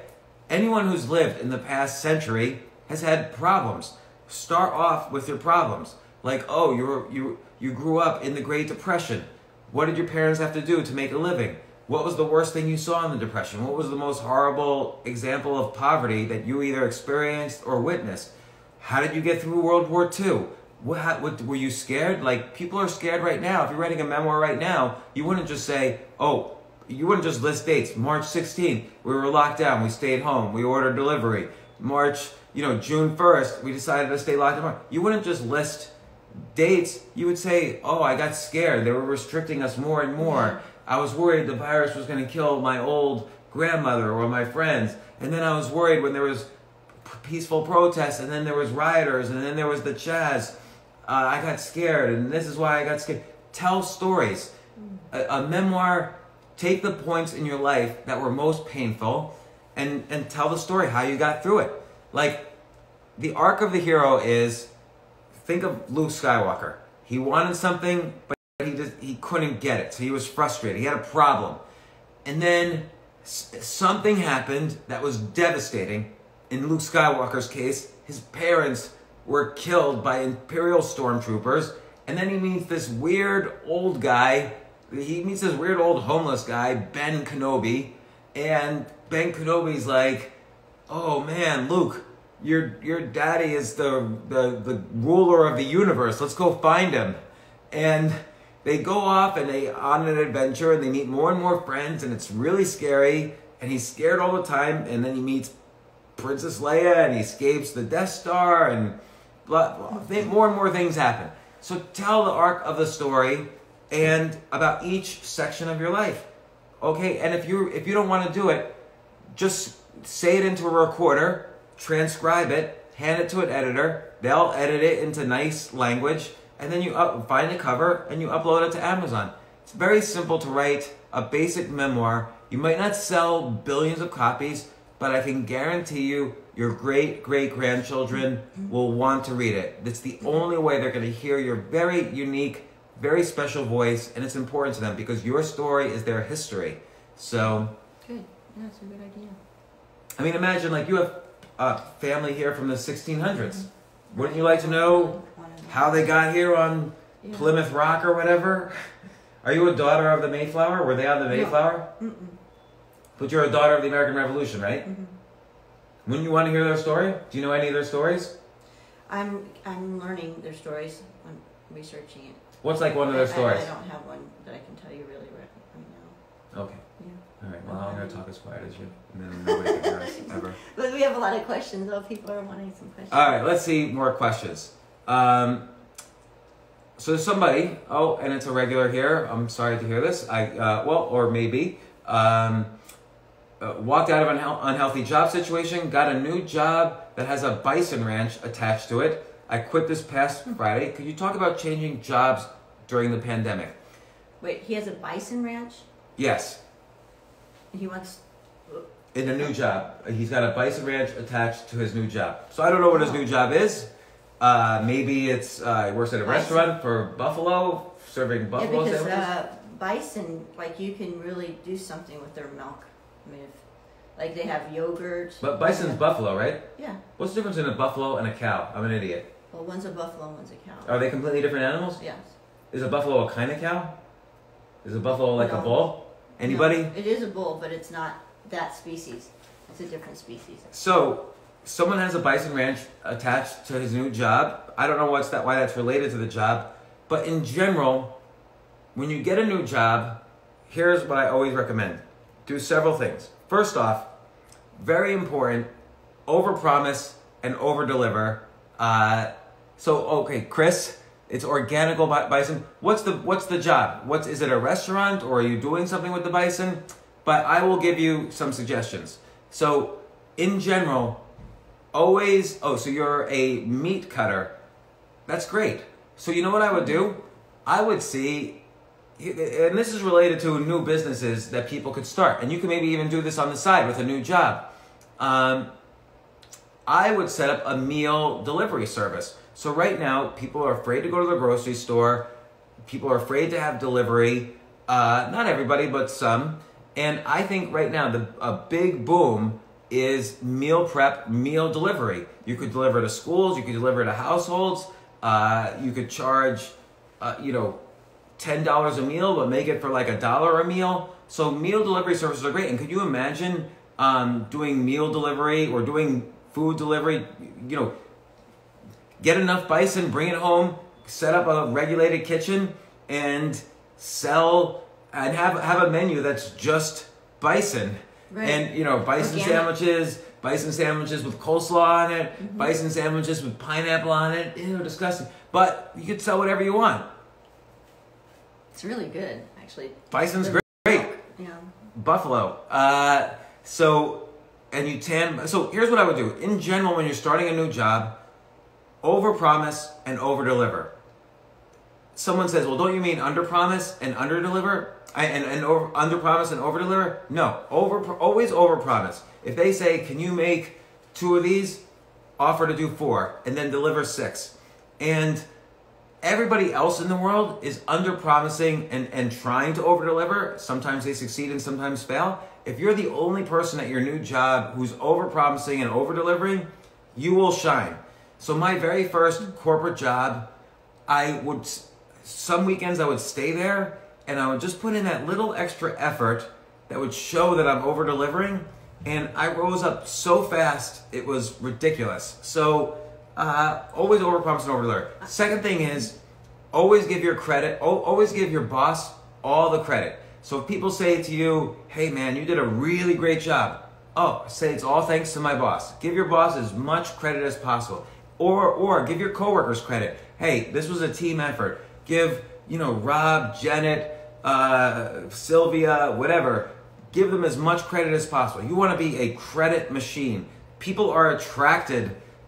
Anyone who's lived in the past century has had problems. Start off with your problems. Like, oh, you were, you you grew up in the Great Depression. What did your parents have to do to make a living? What was the worst thing you saw in the Depression? What was the most horrible example of poverty that you either experienced or witnessed? How did you get through World War Two? What, how, what, were you scared? Like, people are scared right now. If you're writing a memoir right now, you wouldn't just say, oh, you wouldn't just list dates. March sixteenth, we were locked down. We stayed home. We ordered delivery. March, you know, June first, we decided to stay locked down. You wouldn't just list dates. You would say, oh, I got scared. They were restricting us more and more. I was worried the virus was going to kill my old grandmother or my friends. And then I was worried when there was peaceful protests, and then there was rioters, and then there was the Chaz. Uh, I got scared, and this is why I got scared. Tell stories. A, a memoir, take the points in your life that were most painful and, and tell the story, how you got through it. Like, the arc of the hero is, think of Luke Skywalker. He wanted something, but he just, he couldn't get it, so he was frustrated. He had a problem. And then something happened that was devastating. In Luke Skywalker's case, his parents were killed by Imperial stormtroopers, and then he meets this weird old guy, he meets this weird old homeless guy, Ben Kenobi, and Ben Kenobi's like, oh man, Luke, your your daddy is the, the, the ruler of the universe, let's go find him. And they go off and they on an adventure, and they meet more and more friends, and it's really scary, and he's scared all the time, and then he meets Princess Leia, and he escapes the Death Star, and blah, blah. More and more things happen. So tell the arc of the story and about each section of your life. Okay, and if you if you don't want to do it, just say it into a recorder, transcribe it, hand it to an editor, they'll edit it into nice language, and then you up, find a cover and you upload it to Amazon. It's very simple to write a basic memoir. You might not sell billions of copies, but I can guarantee you your great-great-grandchildren will want to read it. That's the only way they're going to hear your very unique, very special voice, and it's important to them because your story is their history. So, good. That's a good idea. I mean, imagine, like, you have a family here from the sixteen hundreds. Wouldn't you like to know how they got here on yeah. Plymouth Rock or whatever? Are you a daughter of the Mayflower? Were they on the Mayflower? No. Mm-mm. But you're a daughter of the American Revolution, right? Mm-hmm. Wouldn't you want to hear their story? Do you know any of their stories? I'm I'm learning their stories. I'm researching it. What's like one of their I, stories? I, I don't have one that I can tell you really right now. Okay. Yeah. All right. Well, I'm going to talk as quiet as you. And then nobody can hear us ever. But we have a lot of questions, though. People are wanting some questions. All right. Let's see more questions. Um, so there's somebody, oh, and it's a regular here, I'm sorry to hear this, I, uh, well, or maybe, um, uh, walked out of an unhealthy job situation, got a new job that has a bison ranch attached to it. I quit this past Friday. Could you talk about changing jobs during the pandemic? Wait, he has a bison ranch? Yes. He wants... In a new job. He's got a bison ranch attached to his new job. So I don't know what his new job is. Uh, maybe it's, uh, he works at a bison. restaurant for buffalo, serving buffalo yeah, because, sandwiches. Uh, bison, like, you can really do something with their milk. I mean, if, like, they have yogurt. But bison's have, buffalo, right? Yeah. What's the difference in a buffalo and a cow? I'm an idiot. Well, one's a buffalo and one's a cow. Are they completely different animals? Yes. Is a buffalo a kind of cow? Is a buffalo like no. a bull? Anybody? No, it is a bull, but it's not that species. It's a different species. So, someone has a bison ranch attached to his new job. I don't know what's that, why that's related to the job. But in general, when you get a new job, here's what I always recommend. Do several things. First off, very important, overpromise and overdeliver. Uh, so, okay, Chris, it's organical bison. What's the what's the job? What's is it a restaurant or are you doing something with the bison? But I will give you some suggestions. So, in general, always, oh, so you're a meat cutter. That's great. So you know what I would do? I would see, and this is related to new businesses that people could start, and you can maybe even do this on the side with a new job. Um, I would set up a meal delivery service. So right now, people are afraid to go to the grocery store. People are afraid to have delivery. Uh, not everybody, but some. And I think right now, the, a big boom is meal prep, meal delivery. You could deliver to schools. You could deliver to households. Uh, you could charge, uh, you know, ten dollars a meal, but make it for like a dollar a meal. So meal delivery services are great. And could you imagine um, doing meal delivery or doing food delivery? You know, get enough bison, bring it home, set up a regulated kitchen, and sell and have have a menu that's just bison. Right. And, you know, bison Organic. sandwiches. Bison sandwiches with coleslaw on it, mm-hmm. bison sandwiches with pineapple on it. Ew, disgusting. But you could sell whatever you want. It's really good, actually. Bison's great. great. Yeah. Buffalo. Uh, so, and you tan. So here's what I would do. In general, when you're starting a new job, overpromise and overdeliver. Someone says, "Well, don't you mean underpromise and underdeliver?" I, and and over, underpromise and overdeliver? No, over always overpromise. If they say, "Can you make two of these?" offer to do four and then deliver six. And everybody else in the world is underpromising and and trying to overdeliver. Sometimes they succeed and sometimes fail. If you're the only person at your new job who's overpromising and overdelivering, you will shine. So my very first corporate job, I would some weekends I would stay there. And I would just put in that little extra effort that would show that I'm over-delivering. And I rose up so fast, it was ridiculous. So uh, always overpromise and over-deliver. Second thing is, always give your credit. Always give your boss all the credit. So if people say to you, "Hey man, you did a really great job." Oh, say it's all thanks to my boss. Give your boss as much credit as possible. Or, or give your coworkers credit. Hey, this was a team effort. Give, you know, Rob, Janet, Uh, Sylvia, whatever, give them as much credit as possible. You want to be a credit machine. People are attracted.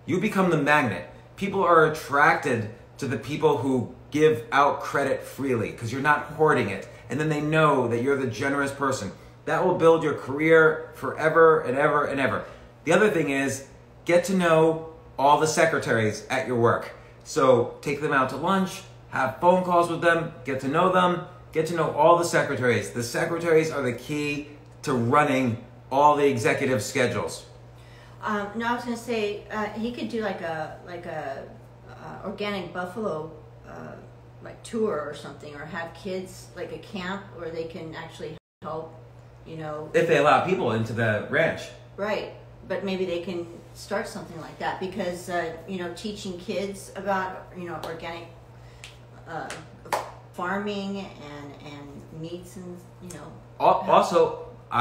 You become the magnet. People are attracted to the people who give out credit freely because you're not hoarding it. And then they know that you're the generous person. That will build your career forever and ever and ever. The other thing is, get to know all the secretaries at your work. So take them out to lunch, have phone calls with them, get to know them. Get to know all the secretaries. The secretaries are the key to running all the executive schedules. Um, no, I was going to say uh, he could do like a like a uh, organic buffalo uh, like tour or something, or have kids like a camp where they can actually help. You know, if they allow people into the ranch. Right, but maybe they can start something like that because uh, you know, teaching kids about you know organic. Uh, farming and, and meats and, you know. Also,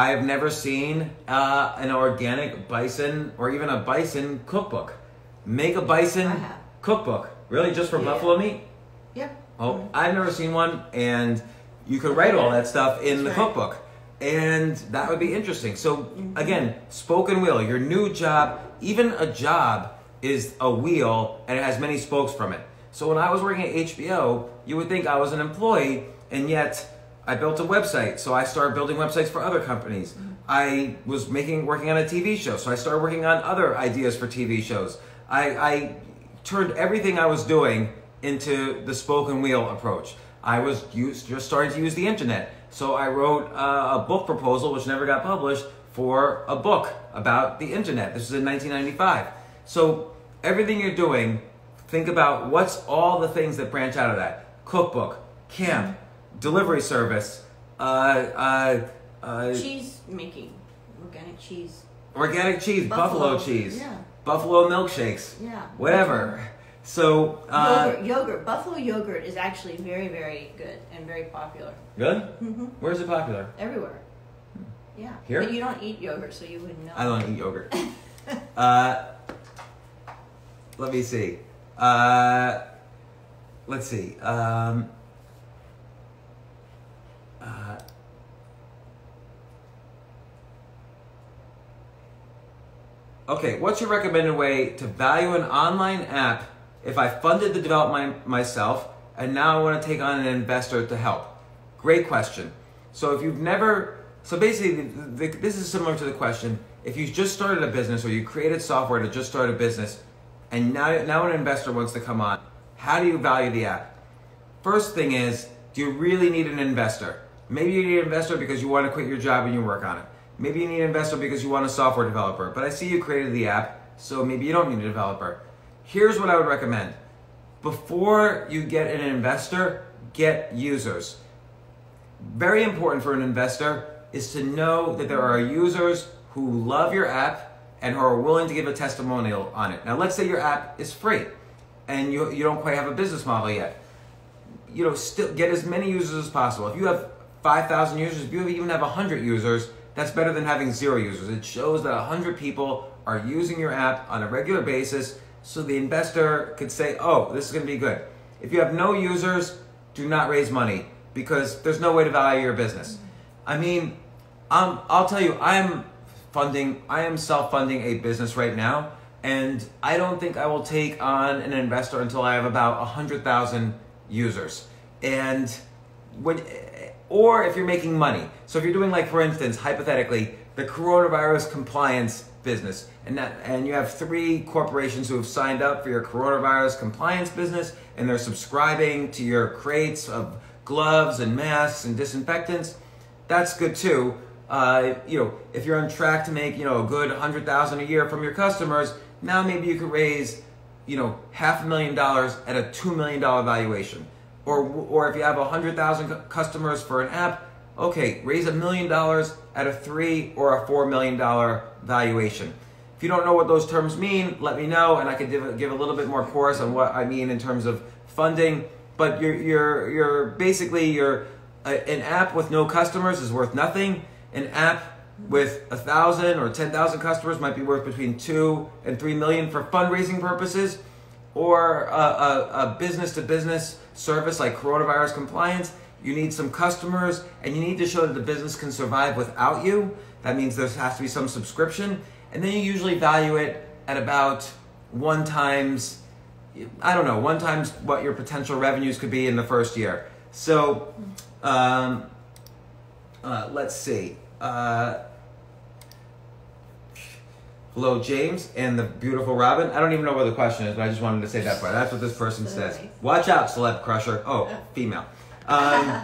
I've never seen uh, an organic bison or even a bison cookbook. Make a bison cookbook. Really, just for yeah. buffalo meat? Yep. Yeah. Oh, mm-hmm. I've never seen one, and you could write all that stuff in That's the right. cookbook. And that would be interesting. So again, spoken wheel, your new job, even a job is a wheel and it has many spokes from it. So when I was working at H B O, you would think I was an employee, and yet I built a website. So I started building websites for other companies. Mm-hmm. I was making, working on a T V show. So I started working on other ideas for T V shows. I, I turned everything I was doing into the spoken wheel approach. I was used, just starting to use the internet. So I wrote uh, a book proposal, which never got published, for a book about the internet. This was in nineteen ninety-five. So everything you're doing, think about what's all the things that branch out of that. Cookbook, camp, delivery service, uh, uh, uh, cheese making, organic cheese, organic cheese, buffalo, buffalo cheese, yeah. Buffalo milkshakes, yeah, whatever. So uh, yogurt, yogurt, buffalo yogurt is actually very, very good and very popular. Really? Mm-hmm. Where is it popular? Everywhere. Yeah. Here? But you don't eat yogurt, so you wouldn't know. I don't eat yogurt. uh, let me see. Uh, let's see. Um, uh, okay, what's your recommended way to value an online app if I funded the development myself and now I want to take on an investor to help? Great question. So if you've never, so basically the, the, this is similar to the question, if you just started a business or you created software to just start a business, and now, now an investor wants to come on, how do you value the app? First thing is, do you really need an investor? Maybe you need an investor because you want to quit your job and you work on it. Maybe you need an investor because you want a software developer, but I see you created the app, so maybe you don't need a developer. Here's what I would recommend. Before you get an investor, get users. Very important for an investor is to know that there are users who love your app and who are willing to give a testimonial on it. Now, let's say your app is free and you, you don't quite have a business model yet. You know, still get as many users as possible. If you have five thousand users, if you even have one hundred users, that's better than having zero users. It shows that one hundred people are using your app on a regular basis, so the investor could say, oh, this is gonna be good. If you have no users, do not raise money because there's no way to value your business. I mean, I'm, I'll tell you, I'm funding, I am self-funding a business right now, and I don't think I will take on an investor until I have about one hundred thousand users. And when, or if you're making money. So if you're doing, like, for instance, hypothetically, the coronavirus compliance business, and that, and you have three corporations who have signed up for your coronavirus compliance business, and they're subscribing to your crates of gloves and masks and disinfectants, that's good too. Uh, you know, if you're on track to make, you know, a good one hundred thousand dollars a year from your customers, now maybe you could raise, you know, half a million dollars at a two million dollar valuation. Or, or if you have one hundred thousand customers for an app, okay, raise a million dollars at a three or a four million dollar valuation. If you don't know what those terms mean, let me know, and I can give, give a little bit more course on what I mean in terms of funding. But you're, you're, you're basically, you're, uh, an app with no customers is worth nothing. An app with a thousand or ten thousand customers might be worth between two and three million for fundraising purposes, or a, a, a business-to-business service like coronavirus compliance. You need some customers, and you need to show that the business can survive without you. That means there has to be some subscription, and then you usually value it at about one times, I don't know, one times what your potential revenues could be in the first year. So, um, uh, let's see. Uh, hello, James and the beautiful Robin. I don't even know where the question is, but I just wanted to say that part. That's what this person says. Watch out, celeb crusher. Oh, female. Um,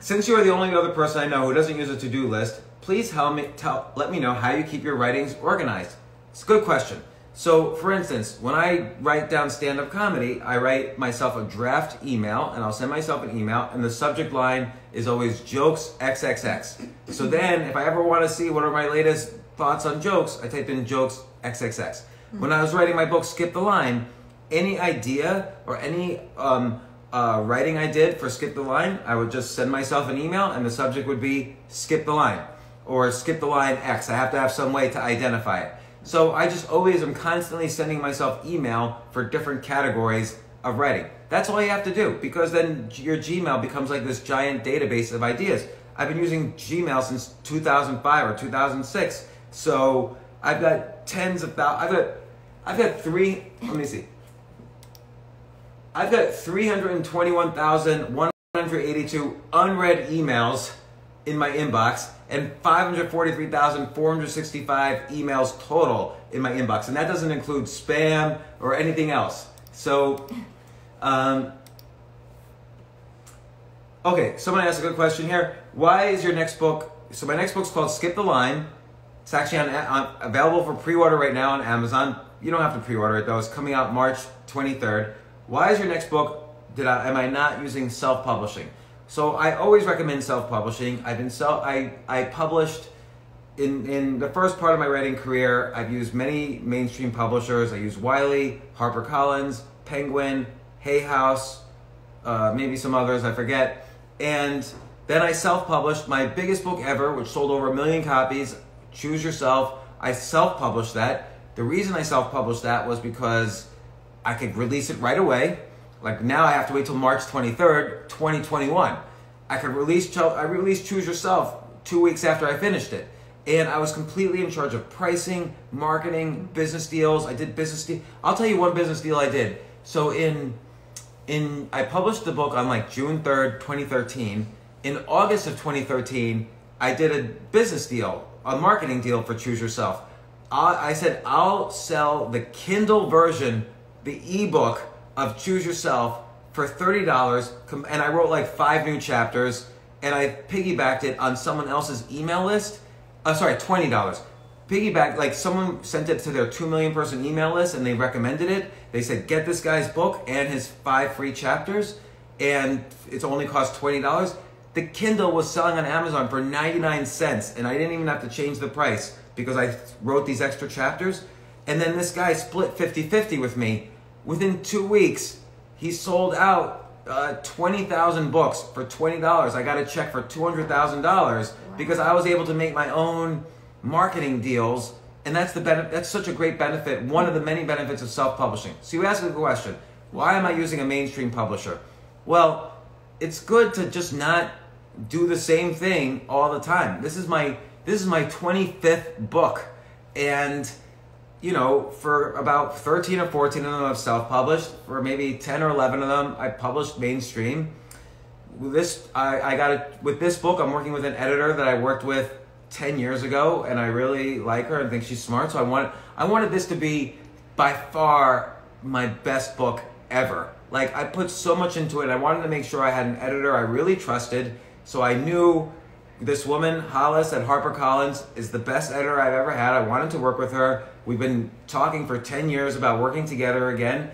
since you are the only other person I know who doesn't use a to-do list, please help me, tell, let me know how you keep your writings organized. It's a good question. So, for instance, when I write down stand-up comedy, I write myself a draft email, and I'll send myself an email, and the subject line is always jokes triple X. So then, if I ever want to see what are my latest thoughts on jokes, I type in jokes triple X. When I was writing my book, Skip the Line, any idea or any um, uh, writing I did for Skip the Line, I would just send myself an email, and the subject would be Skip the Line, or Skip the Line X. I have to have some way to identify it. So I just always am constantly sending myself email for different categories of writing. That's all you have to do, because then your Gmail becomes like this giant database of ideas. I've been using Gmail since two thousand five or two thousand six. So I've got tens of thousands. I've got, I've got three, let me see. I've got three hundred twenty-one thousand one hundred eighty-two unread emails in my inbox and five hundred forty-three thousand four hundred sixty-five emails total in my inbox. And that doesn't include spam or anything else. So, um, okay, someone asked a good question here. Why is your next book, so my next book's called Skip the Line. It's actually on, on, available for pre-order right now on Amazon. You don't have to pre-order it though. It's coming out March twenty-third. Why is your next book, did I, am I not using self-publishing? So I always recommend self-publishing. I've been self, I, I published in, in the first part of my writing career. I've used many mainstream publishers. I used Wiley, HarperCollins, Penguin, Hay House, uh, maybe some others, I forget. And then I self-published my biggest book ever, which sold over a million copies, Choose Yourself. I self-published that. The reason I self-published that was because I could release it right away. Like now I have to wait till March twenty-third, twenty twenty-one. I could release, I released Choose Yourself two weeks after I finished it. And I was completely in charge of pricing, marketing, business deals. I did business deals. I'll tell you one business deal I did. So in, in I published the book on like June third, twenty thirteen. In August of twenty thirteen, I did a business deal, a marketing deal for Choose Yourself. I, I said, I'll sell the Kindle version, the ebook of Choose Yourself for thirty dollars. And I wrote like five new chapters and I piggybacked it on someone else's email list. Uh, sorry, twenty dollars. Piggybacked, like someone sent it to their two million person email list and they recommended it. They said, get this guy's book and his five free chapters. And it's only cost twenty dollars. The Kindle was selling on Amazon for ninety-nine cents, and I didn't even have to change the price because I wrote these extra chapters. And then this guy split fifty fifty with me. Within two weeks, he sold out uh, twenty thousand books for twenty dollars. I got a check for two hundred thousand dollars. Wow. Because I was able to make my own marketing deals, and that's, the that's such a great benefit, one of the many benefits of self-publishing. So you ask a question, why am I using a mainstream publisher? Well, it's good to just not do the same thing all the time. This is my this is my twenty-fifth book, and you know, for about thirteen or fourteen of them I've self-published. For maybe ten or eleven of them I published mainstream. With this I, I got it with this book. I'm working with an editor that I worked with ten years ago, and I really like her and think she's smart. So I wanted I wanted this to be by far my best book ever. Like I put so much into it. I wanted to make sure I had an editor I really trusted. So I knew this woman, Hollis at HarperCollins, is the best editor I've ever had. I wanted to work with her. We've been talking for ten years about working together again.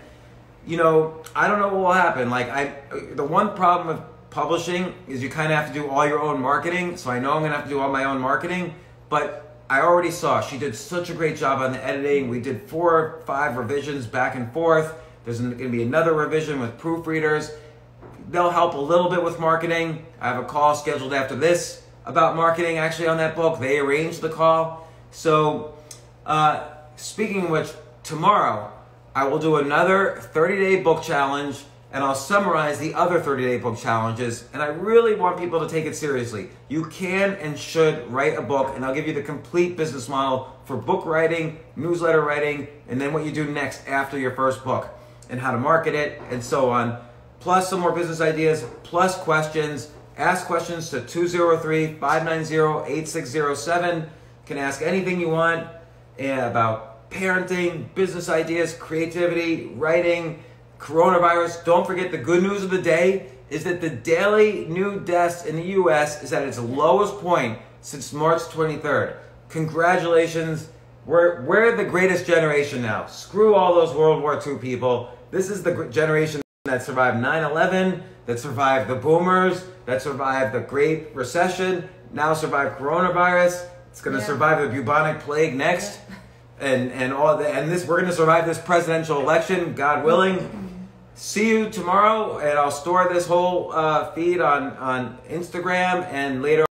You know, I don't know what will happen. Like, I, the one problem with publishing is you kind of have to do all your own marketing. So I know I'm going to have to do all my own marketing. But I already saw she did such a great job on the editing. We did four or five revisions back and forth. There's going to be another revision with proofreaders. They'll help a little bit with marketing. I have a call scheduled after this about marketing actually on that book. They arranged the call. So uh, speaking of which, tomorrow I will do another thirty-day book challenge, and I'll summarize the other thirty-day book challenges. And I really want people to take it seriously. You can and should write a book, and I'll give you the complete business model for book writing, newsletter writing, and then what you do next after your first book and how to market it and so on. Plus some more business ideas, plus questions. Ask questions to two zero three, five nine zero, eight six zero seven. You can ask anything you want about parenting, business ideas, creativity, writing, coronavirus. Don't forget, the good news of the day is that the daily new deaths in the U S is at its lowest point since March twenty-third. Congratulations. We're, we're the greatest generation now. Screw all those World War Two people. This is the generation that survived nine eleven, that survived the boomers, that survived the Great Recession, now survived coronavirus. It's going to yeah. survive the bubonic plague next, yeah. and and all the, and this we're going to survive this presidential election, God willing. See you tomorrow, and I'll store this whole uh, feed on on Instagram and later.